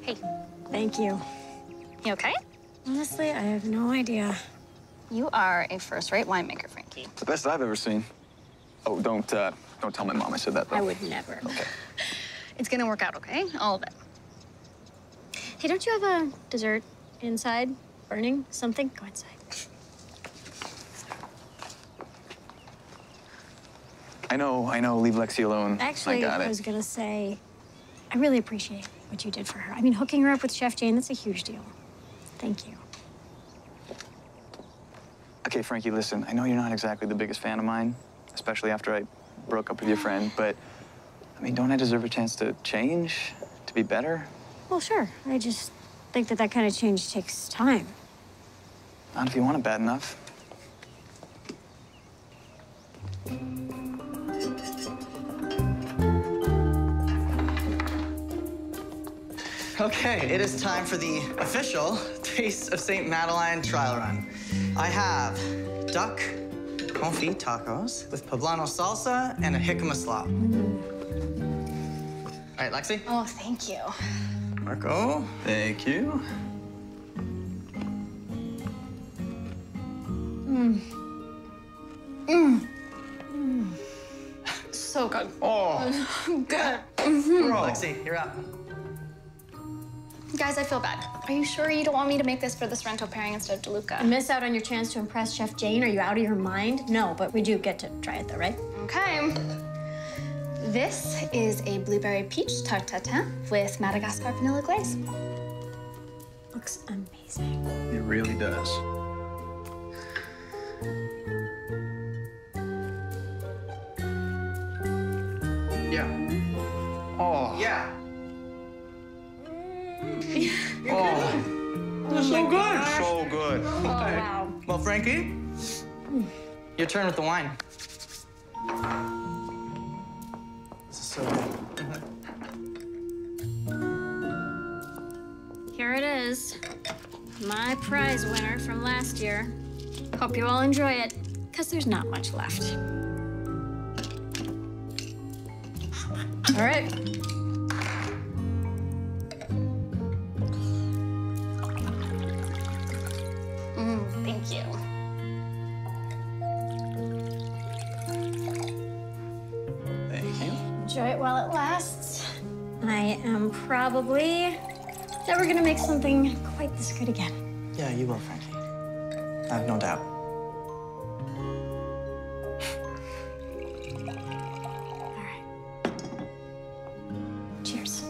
Hey. Thank you. You okay? Honestly, I have no idea. You are a first-rate winemaker, Frankie. The best I've ever seen. Oh, don't tell my mom I said that, though. I would never. Okay. It's gonna work out, okay? All of it. Hey, don't you have a dessert inside? Burning something? Go inside. I know. Leave Lexi alone. Actually, I was gonna say, I really appreciate what you did for her. I mean, hooking her up with Chef Jane, that's a huge deal. Thank you. Okay, Frankie, listen, I know you're not exactly the biggest fan of mine, especially after I broke up with your friend, but, I mean, don't I deserve a chance to change, to be better? Well, sure. I just think that kind of change takes time. Not if you want it bad enough. Okay, it is time for the official Taste of St. Madeline trial run. I have duck confit tacos with poblano salsa and a jicama slaw. All right, Lexi? Oh, thank you. Marco, thank you. So good. Oh. Good. Lexi, you're up. Guys, I feel bad. Are you sure you don't want me to make this for the Sorrento pairing instead of DeLuca? You miss out on your chance to impress Chef Jane? Are you out of your mind? No, but we do get to try it though, right? Okay. This is a blueberry peach tart tatin with Madagascar vanilla glaze. Looks amazing. It really does. Yeah. Oh. Yeah. Oh, this is so good. So good. Oh, wow. Well, Frankie, your turn with the wine. This is so good. Here it is. My prize winner from last year. Hope you all enjoy it, because there's not much left. All right. Thank you. Thank you. Enjoy it while it lasts. I am probably never going to make something quite this good again. Yeah, you will, Frankie. I have no doubt. All right. Cheers.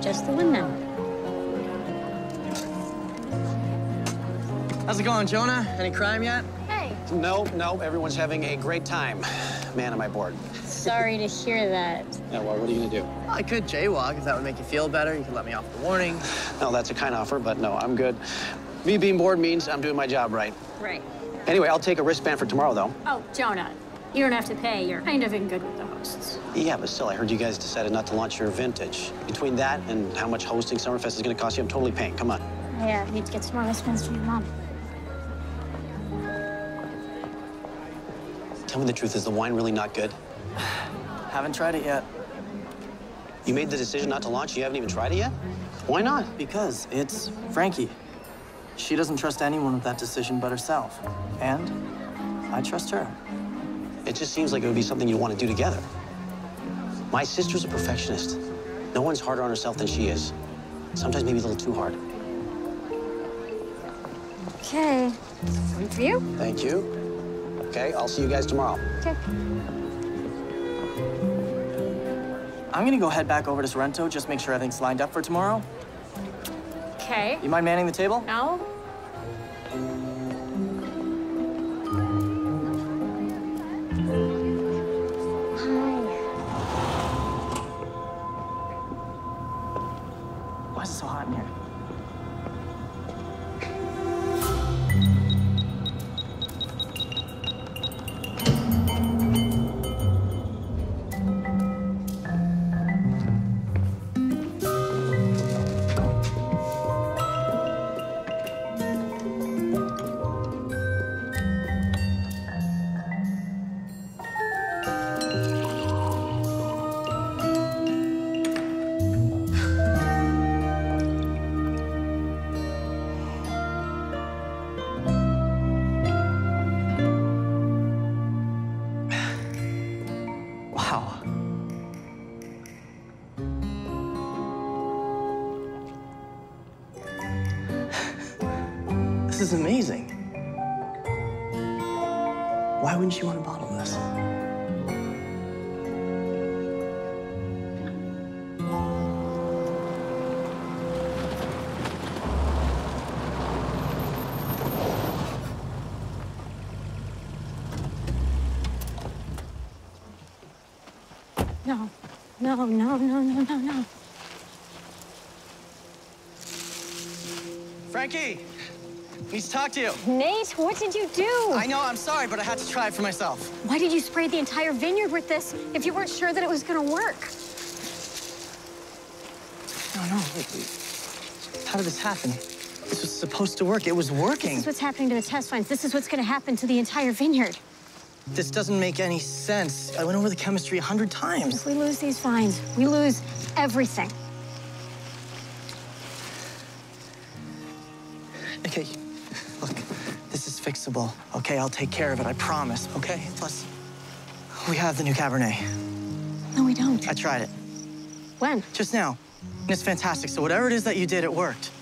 Just the one now. How's it going, Jonah? Any crime yet? Hey. No, everyone's having a great time. Man, am I bored. Sorry to hear that. Yeah, well, what are you gonna do? Well, I could jaywalk if that would make you feel better. You could let me off the warning. No, that's a kind offer, but no, I'm good. Me being bored means I'm doing my job right. Right. Anyway, I'll take a wristband for tomorrow, though. Oh, Jonah, you don't have to pay. You're kind of in good with the hosts. Yeah, but still, I heard you guys decided not to launch your vintage. Between that and how much hosting Summerfest is going to cost you, I'm totally paying. Come on. Yeah, I need to get some more wristbands for your mom. Tell me the truth. Is the wine really not good? Haven't tried it yet. You made the decision not to launch, you haven't even tried it yet? Why not? Because it's Frankie. She doesn't trust anyone with that decision but herself. And I trust her. It just seems like it would be something you want to do together. My sister's a perfectionist. No one's harder on herself than she is. Sometimes maybe a little too hard. Okay. One for you. Thank you. Okay, I'll see you guys tomorrow. Okay. I'm gonna go head back over to Sorrento, just make sure everything's lined up for tomorrow. Okay. You mind manning the table? No. Hi. Why is it so hot in here? This is amazing. Why wouldn't you want to bottle this? No, no, no, no, no, no, no. Frankie! Need to talk to you. Nate, what did you do? I know, I'm sorry, but I had to try it for myself. Why did you spray the entire vineyard with this if you weren't sure that it was gonna work? No, wait. How did this happen? This was supposed to work. It was working. This is what's happening to the test vines. This is what's gonna happen to the entire vineyard. This doesn't make any sense. I went over the chemistry 100 times. If we lose these vines, we lose everything. Okay. Look, this is fixable, okay? I'll take care of it, I promise, okay? Plus, we have the new Cabernet. No, we don't. I tried it. When? Just now. And it's fantastic, so whatever it is that you did, it worked.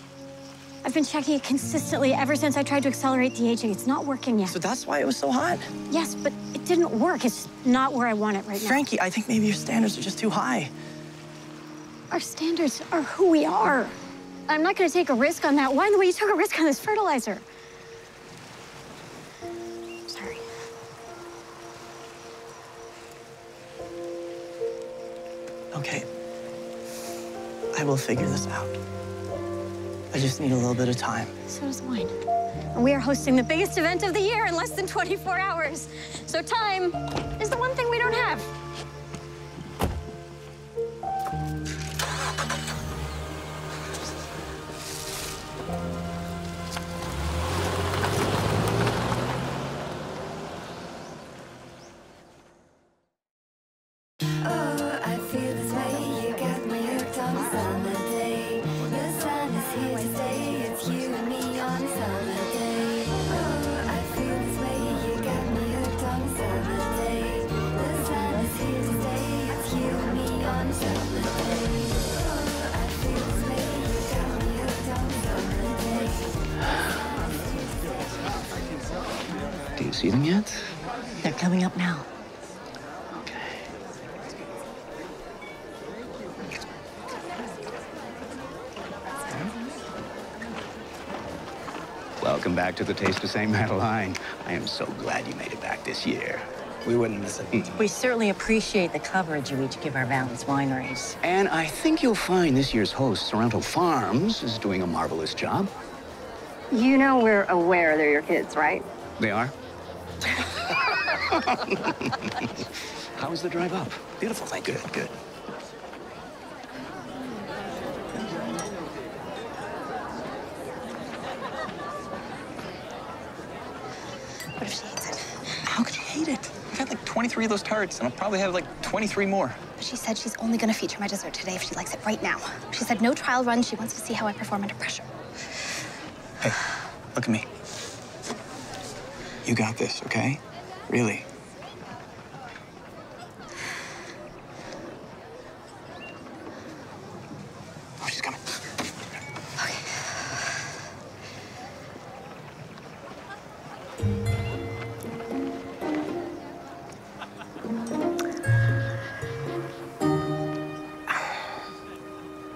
I've been checking it consistently ever since I tried to accelerate the aging. It's not working yet. So that's why it was so hot? Yes, but it didn't work. It's just not where I want it right now. Frankie, I think maybe your standards are just too high. Our standards are who we are. I'm not gonna take a risk on that wine the way you took a risk on this fertilizer. Okay, I will figure this out. I just need a little bit of time. So does wine. And we are hosting the biggest event of the year in less than 24 hours. So time is the one thing we don't have. See them yet? They're coming up now. Okay. Welcome back to the Taste of St. Madeline. I am so glad you made it back this year. We wouldn't miss it. We certainly appreciate the coverage you each give our Valence wineries. And I think you'll find this year's host, Sorrento Farms, is doing a marvelous job. You know we're aware they're your kids, right? They are. How was the drive up? Beautiful, thank you. Good, good. What if she hates it? How could you hate it? I've had like 23 of those tarts, and I'll probably have like 23 more. She said she's only gonna feature my dessert today if she likes it right now. She said no trial run. She wants to see how I perform under pressure. Hey, look at me. You got this, okay? Really. Oh, she's coming. Okay.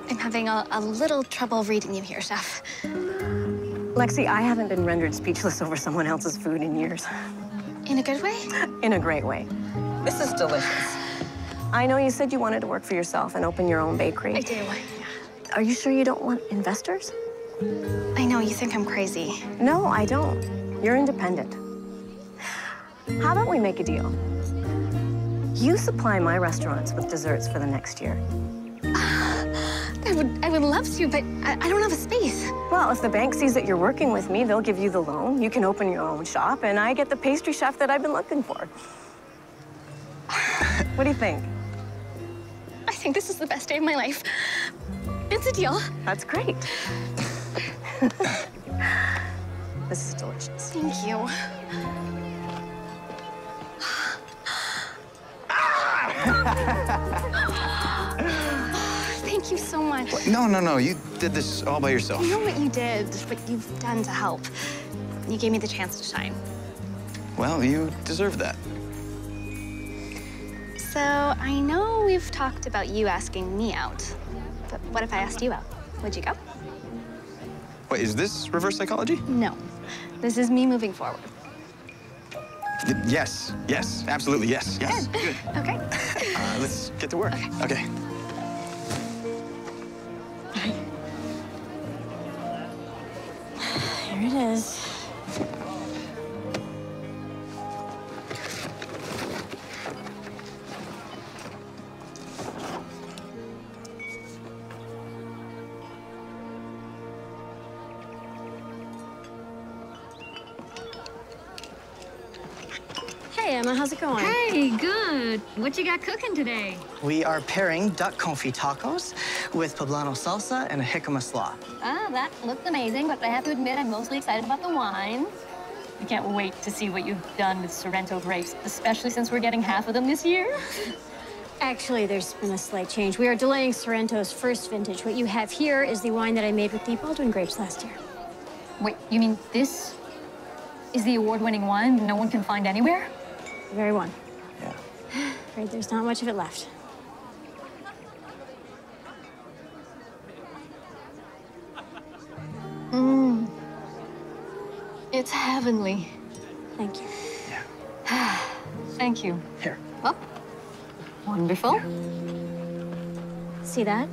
I'm having a little trouble reading you here, Chef. Lexi, I haven't been rendered speechless over someone else's food in years. In a good way? In a great way. This is delicious. I know you said you wanted to work for yourself and open your own bakery. I do, yeah. Are you sure you don't want investors? I know, you think I'm crazy. No, I don't. You're independent. How about we make a deal? You supply my restaurants with desserts for the next year. I would love to, but I don't have a space. Well, if the bank sees that you're working with me, they'll give you the loan. You can open your own shop, and I get the pastry chef that I've been looking for. What do you think? I think this is the best day of my life. It's a deal. That's great. This is delicious. Thank you. Thank you so much. What? No, no, no. You did this all by yourself. You know what you did, what you've done to help. You gave me the chance to shine. Well, you deserve that. So I know we've talked about you asking me out, but what if I asked you out? Would you go? Wait, is this reverse psychology? No. This is me moving forward. Yes. Yes. Absolutely. Yes. Yes. Good. Good. Okay. Let's get to work. Okay. Okay. Here it is. Hey, Emma, how's it going? Hey, good. What you got cooking today? We are pairing duck confit tacos with poblano salsa and a jicama slaw. Ah, that looked amazing, but I have to admit I'm mostly excited about the wines. I can't wait to see what you've done with Sorrento grapes, especially since we're getting half of them this year. Actually, there's been a slight change. We are delaying Sorrento's first vintage. What you have here is the wine that I made with the Baldwin grapes last year. Wait, you mean this is the award-winning wine no one can find anywhere? The very one. Yeah. Right, there's not much of it left. Mmm. It's heavenly. Thank you. Yeah. Thank you. Here. Oh. Wonderful. Yeah. See that?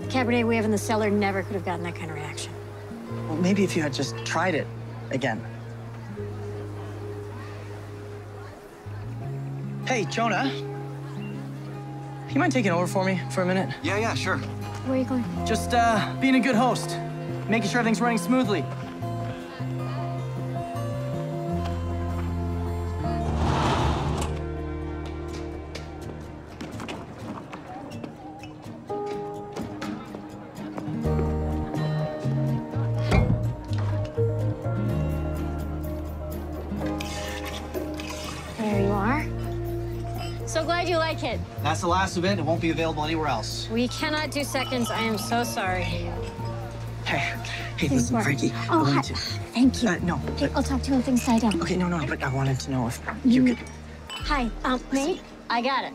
The Cabernet we have in the cellar never could have gotten that kind of reaction. Well, maybe if you had just tried it again. Hey, Jonah, you mind taking over for me for a minute? Yeah, yeah, sure. Where are you going? Just being a good host, making sure everything's running smoothly. That's the last of it. It won't be available anywhere else. We cannot do seconds. I am so sorry. Hey, listen, Frankie. Oh, hi. Thank you. No. Hey, I'll talk to you when things die down. Okay, no, but I wanted to know if you could... Hi, mate, I got it.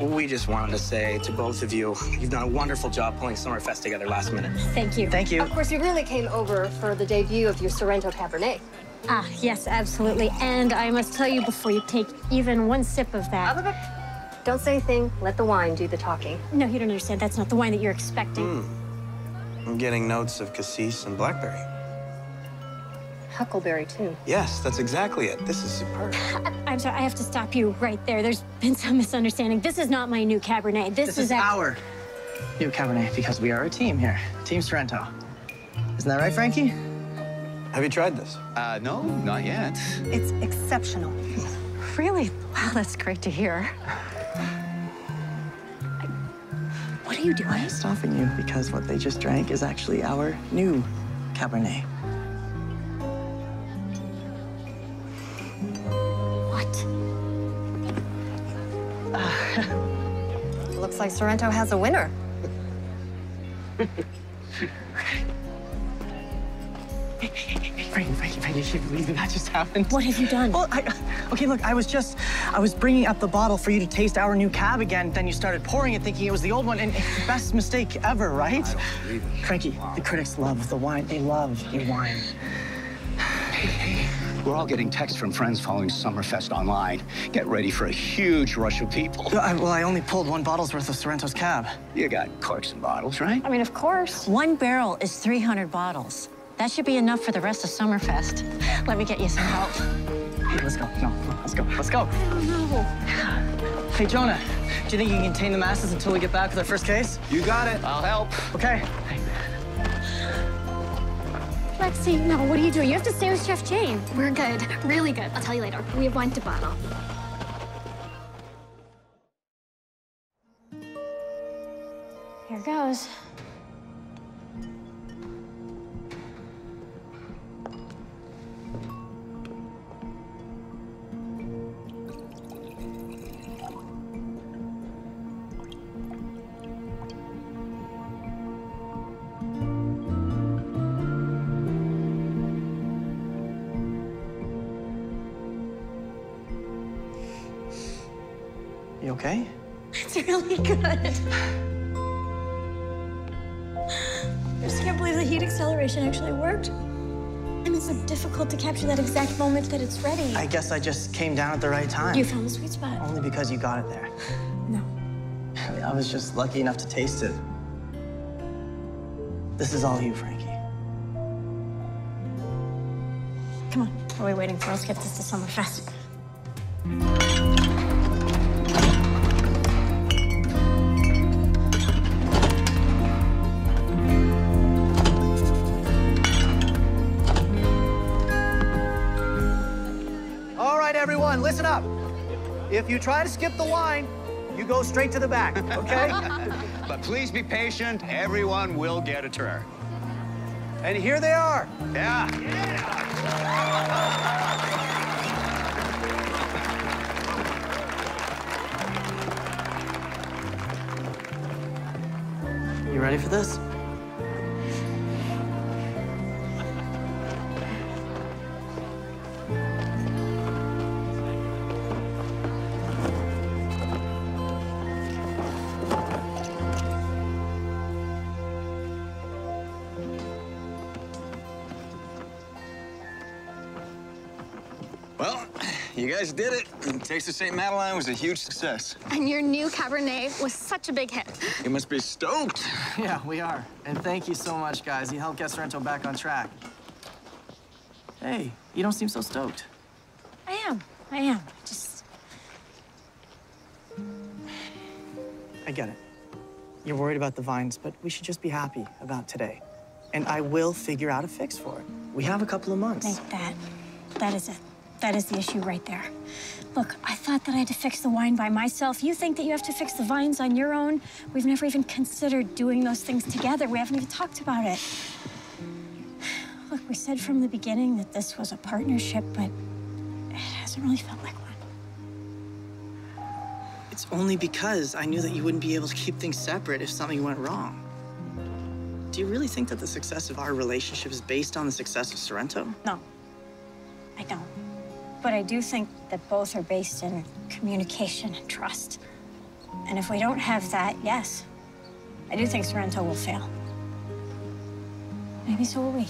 We just wanted to say to both of you, you've done a wonderful job pulling Summerfest together last minute. Thank you. Thank you. Of course, you really came over for the debut of your Sorrento Cabernet. Ah, yes, absolutely. And I must tell you before you take even one sip of that... Don't say anything. Let the wine do the talking. No, you don't understand. That's not the wine that you're expecting. I'm getting notes of cassis and blackberry. Huckleberry, too. Yes, that's exactly it. This is superb. I'm sorry. I have to stop you right there. There's been some misunderstanding. This is not my new Cabernet. This is our new Cabernet because we are a team here. Team Sorrento. Isn't that right, Frankie? Have you tried this? No, not yet. It's exceptional. Really? Wow, that's great to hear. What are you doing? I'm stopping you because what they just drank is actually our new Cabernet. What? Looks like Sorrento has a winner. Frank, you can't believe that just happened. What have you done? Well, okay, look, I was bringing up the bottle for you to taste our new cab again. Then you started pouring it, thinking it was the old one, and best mistake ever, right? I don't believe it. Frankie, wow. The critics love the wine. They love your wine. Hey, we're all getting texts from friends following Summerfest online. Get ready for a huge rush of people. Well, I only pulled one bottle's worth of Sorrento's cab. You got corks and bottles, right? I mean, of course. One barrel is 300 bottles. That should be enough for the rest of Summerfest. Let me get you some help. Hey, let's go. No, let's go. Let's go. I don't know. Hey, Jonah, do you think you can contain the masses until we get back with our first case? You got it. I'll help. Okay. Lexi, no, what are you doing? You have to stay with Chef Jane. We're good. Really good. I'll tell you later. We have wine to bottle. Here goes. You okay? It's really good. I just can't believe the heat acceleration actually worked. And it's so difficult to capture that exact moment that it's ready. I guess I just came down at the right time. You found the sweet spot. Only because you got it there. No. I was just lucky enough to taste it. This is all you, Frankie. Come on. What are we waiting for? Let's get this to Summerfest. Everyone, listen up. If you try to skip the wine, you go straight to the back, okay? But please be patient. Everyone will get a turn. And here they are. Yeah. You ready for this? Well, you guys did it. And Taste of St. Madeline was a huge success. And your new Cabernet was such a big hit. You must be stoked. Yeah, we are. And thank you so much, guys. You helped get Sorrento back on track. Hey, you don't seem so stoked. I am. I get it. You're worried about the vines, but we should just be happy about today. And I will figure out a fix for it. We have a couple of months. Make that. That is it. That is the issue right there. Look, I thought that I had to fix the wine by myself. You think that you have to fix the vines on your own? We've never even considered doing those things together. We haven't even talked about it. Look, we said from the beginning that this was a partnership, but it hasn't really felt like one. It's only because I knew that you wouldn't be able to keep things separate if something went wrong. Do you really think that the success of our relationship is based on the success of Sorrento? No, I don't. But I do think that both are based in communication and trust. And if we don't have that, yes, I do think Sorrento will fail. Maybe so will we.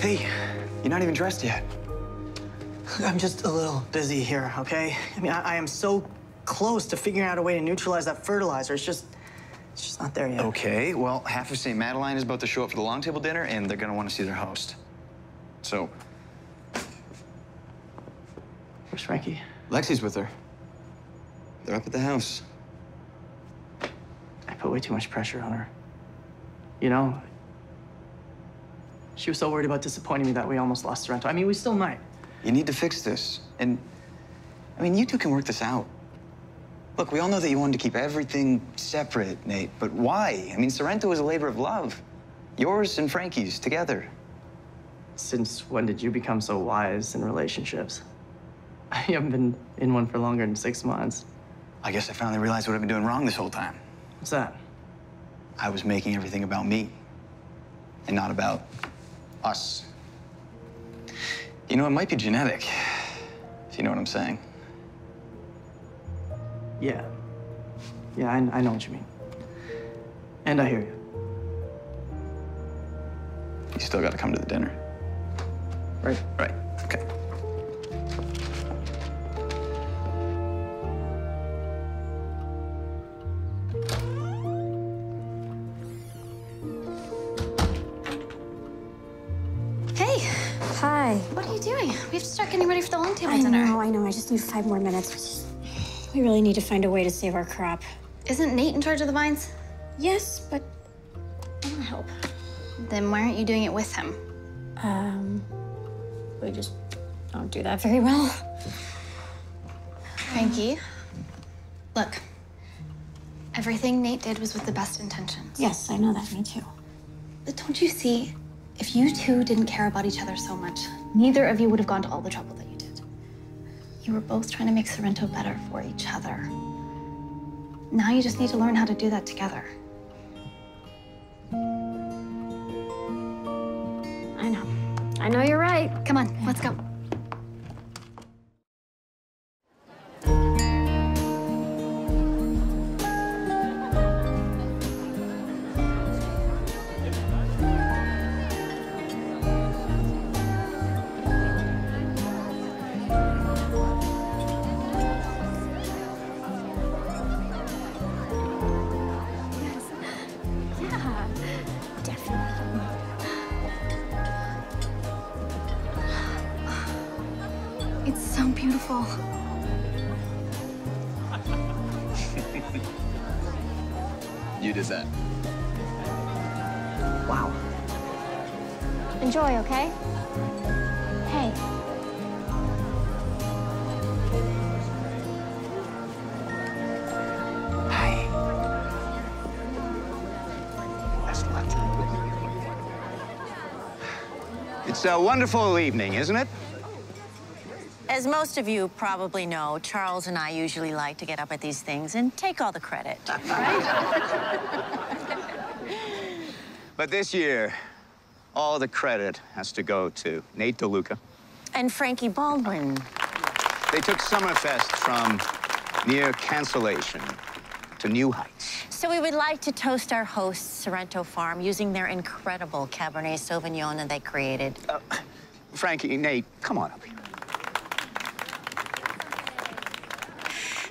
Hey, you're not even dressed yet. I'm just a little busy here, okay? I mean, I am so close to figuring out a way to neutralize that fertilizer. It's just not there yet. Okay, well, half of St. Madeline is about to show up for the long table dinner, and they're gonna want to see their host. So. Where's Frankie? Lexi's with her. They're up at the house. I put way too much pressure on her. You know, she was so worried about disappointing me that we almost lost Sorrento. I mean, we still might. You need to fix this. And, I mean, you two can work this out. Look, we all know that you wanted to keep everything separate, Nate, but why? I mean, Sorrento is a labor of love. Yours and Frankie's together. Since when did you become so wise in relationships? I haven't been in one for longer than 6 months. I guess I finally realized what I've been doing wrong this whole time. What's that? I was making everything about me and not about us. You know, it might be genetic, if you know what I'm saying. Yeah. Yeah, I know what you mean. And I hear you. You still gotta come to the dinner. Right. Right, okay. We have to start getting ready for the long table dinner. I know. I just need 5 more minutes. We really need to find a way to save our crop. Isn't Nate in charge of the vines? Yes, but I don't help. Then why aren't you doing it with him? We just don't do that very well. Frankie, look, everything Nate did was with the best intentions. Yes, I know that. Me too. But don't you see? If you two didn't care about each other so much, neither of you would have gone to all the trouble that you did. You were both trying to make Sorrento better for each other. Now you just need to learn how to do that together. I know. I know you're right. Come on, let's go. You did that. Wow. Enjoy, okay? Hey. Hi. It's a wonderful evening, isn't it? As most of you probably know, Charles and I usually like to get up at these things and take all the credit, right? But this year, all the credit has to go to Nate DeLuca. And Frankie Baldwin. They took Summerfest from near cancellation to new heights. So we would like to toast our host, Sorrento Farm, using their incredible Cabernet Sauvignon that they created. Frankie, Nate, come on up here.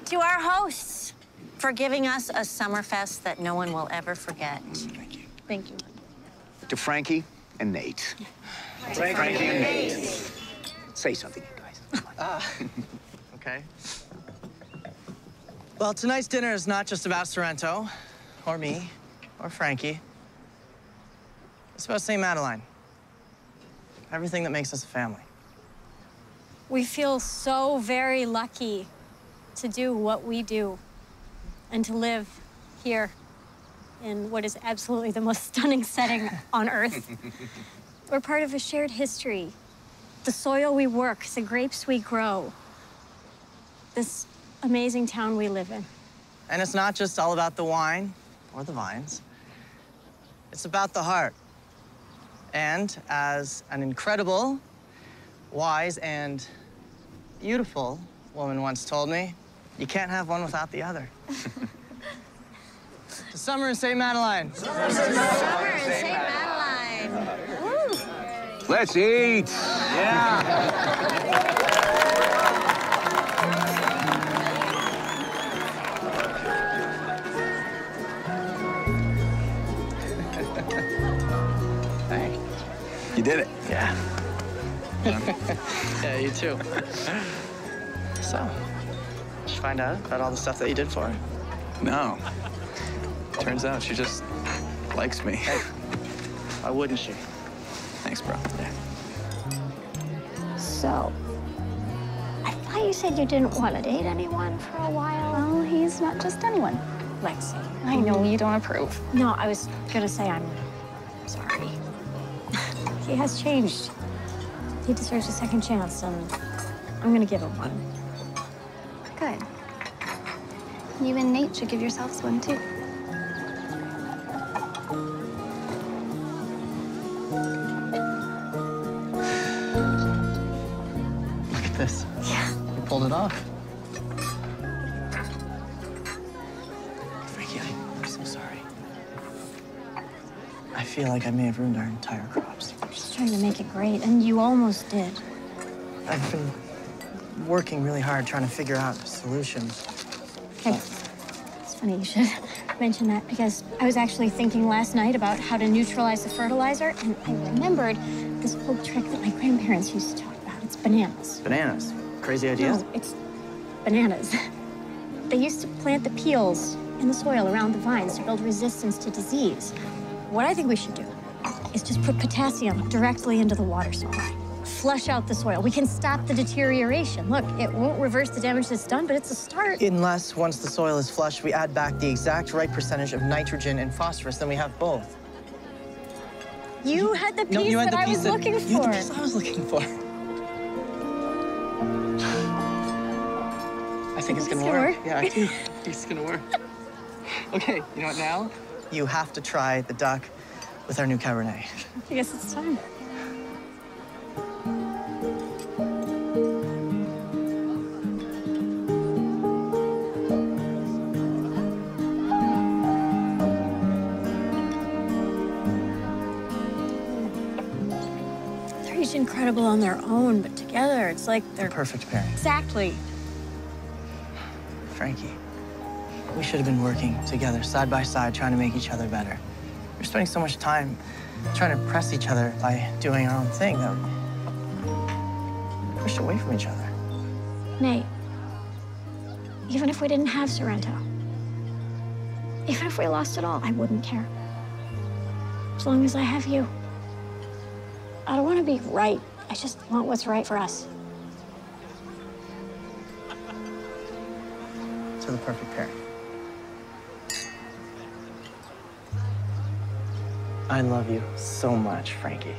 To our hosts for giving us a Summerfest that no one will ever forget. Thank you. Thank you. To Frankie and Nate. Frankie and Nate. Say something, you guys. Okay. Well, tonight's dinner is not just about Sorrento, or me, or Frankie. It's about St. Madeline. Everything that makes us a family. We feel so very lucky to do what we do and to live here in what is absolutely the most stunning setting on Earth. We're part of a shared history. The soil we work, the grapes we grow, this amazing town we live in. And it's not just all about the wine or the vines. It's about the heart. And as an incredible, wise, and beautiful woman once told me, you can't have one without the other. The summer in St. Madeline. Summer in St. Madeline. Let's eat. Yeah. did it. Yeah. Yeah, you too. So, did you find out about all the stuff that you did for her? No. Turns out she just likes me. Hey, why wouldn't she? Thanks, bro. Yeah. So, I thought you said you didn't want to date anyone for a while. Well, he's not just anyone. Lexi, I know you don't approve. No, I was gonna say I'm sorry. He has changed. He deserves a second chance, and I'm gonna give him one. Good. You and Nate should give yourselves one, too. Look at this. Yeah. You pulled it off. Frankie, I'm so sorry. I feel like I may have ruined our entire crops. I'm just trying to make it great, and you almost did. I've been working really hard trying to figure out solutions. Hey, it's funny you should mention that, because I was actually thinking last night about how to neutralize the fertilizer, and I remembered this old trick that my grandparents used to talk about. It's bananas. Bananas? Crazy idea? No, it's bananas. They used to plant the peels in the soil around the vines to build resistance to disease. What I think we should do is just put potassium directly into the water supply. Flush out the soil. We can stop the deterioration. Look, it won't reverse the damage that's done, but it's a start. Unless once the soil is flushed, we add back the exact right percentage of nitrogen and phosphorus, then we have both. You had the piece that I was looking for. You had the piece I was looking for. I think it's gonna work. Yeah, I do. It's gonna work. Okay, you know what now? You have to try the duck with our new Cabernet. I guess it's time. Incredible on their own, but together it's like they're perfect pairing. Exactly. Frankie, we should have been working together, side by side, trying to make each other better. We're spending so much time trying to press each other by doing our own thing that we pushed away from each other. Nate, even if we didn't have Sorrento, even if we lost it all, I wouldn't care. As long as I have you. I don't want to be right. I just want what's right for us. So the perfect pair. I love you so much, Frankie.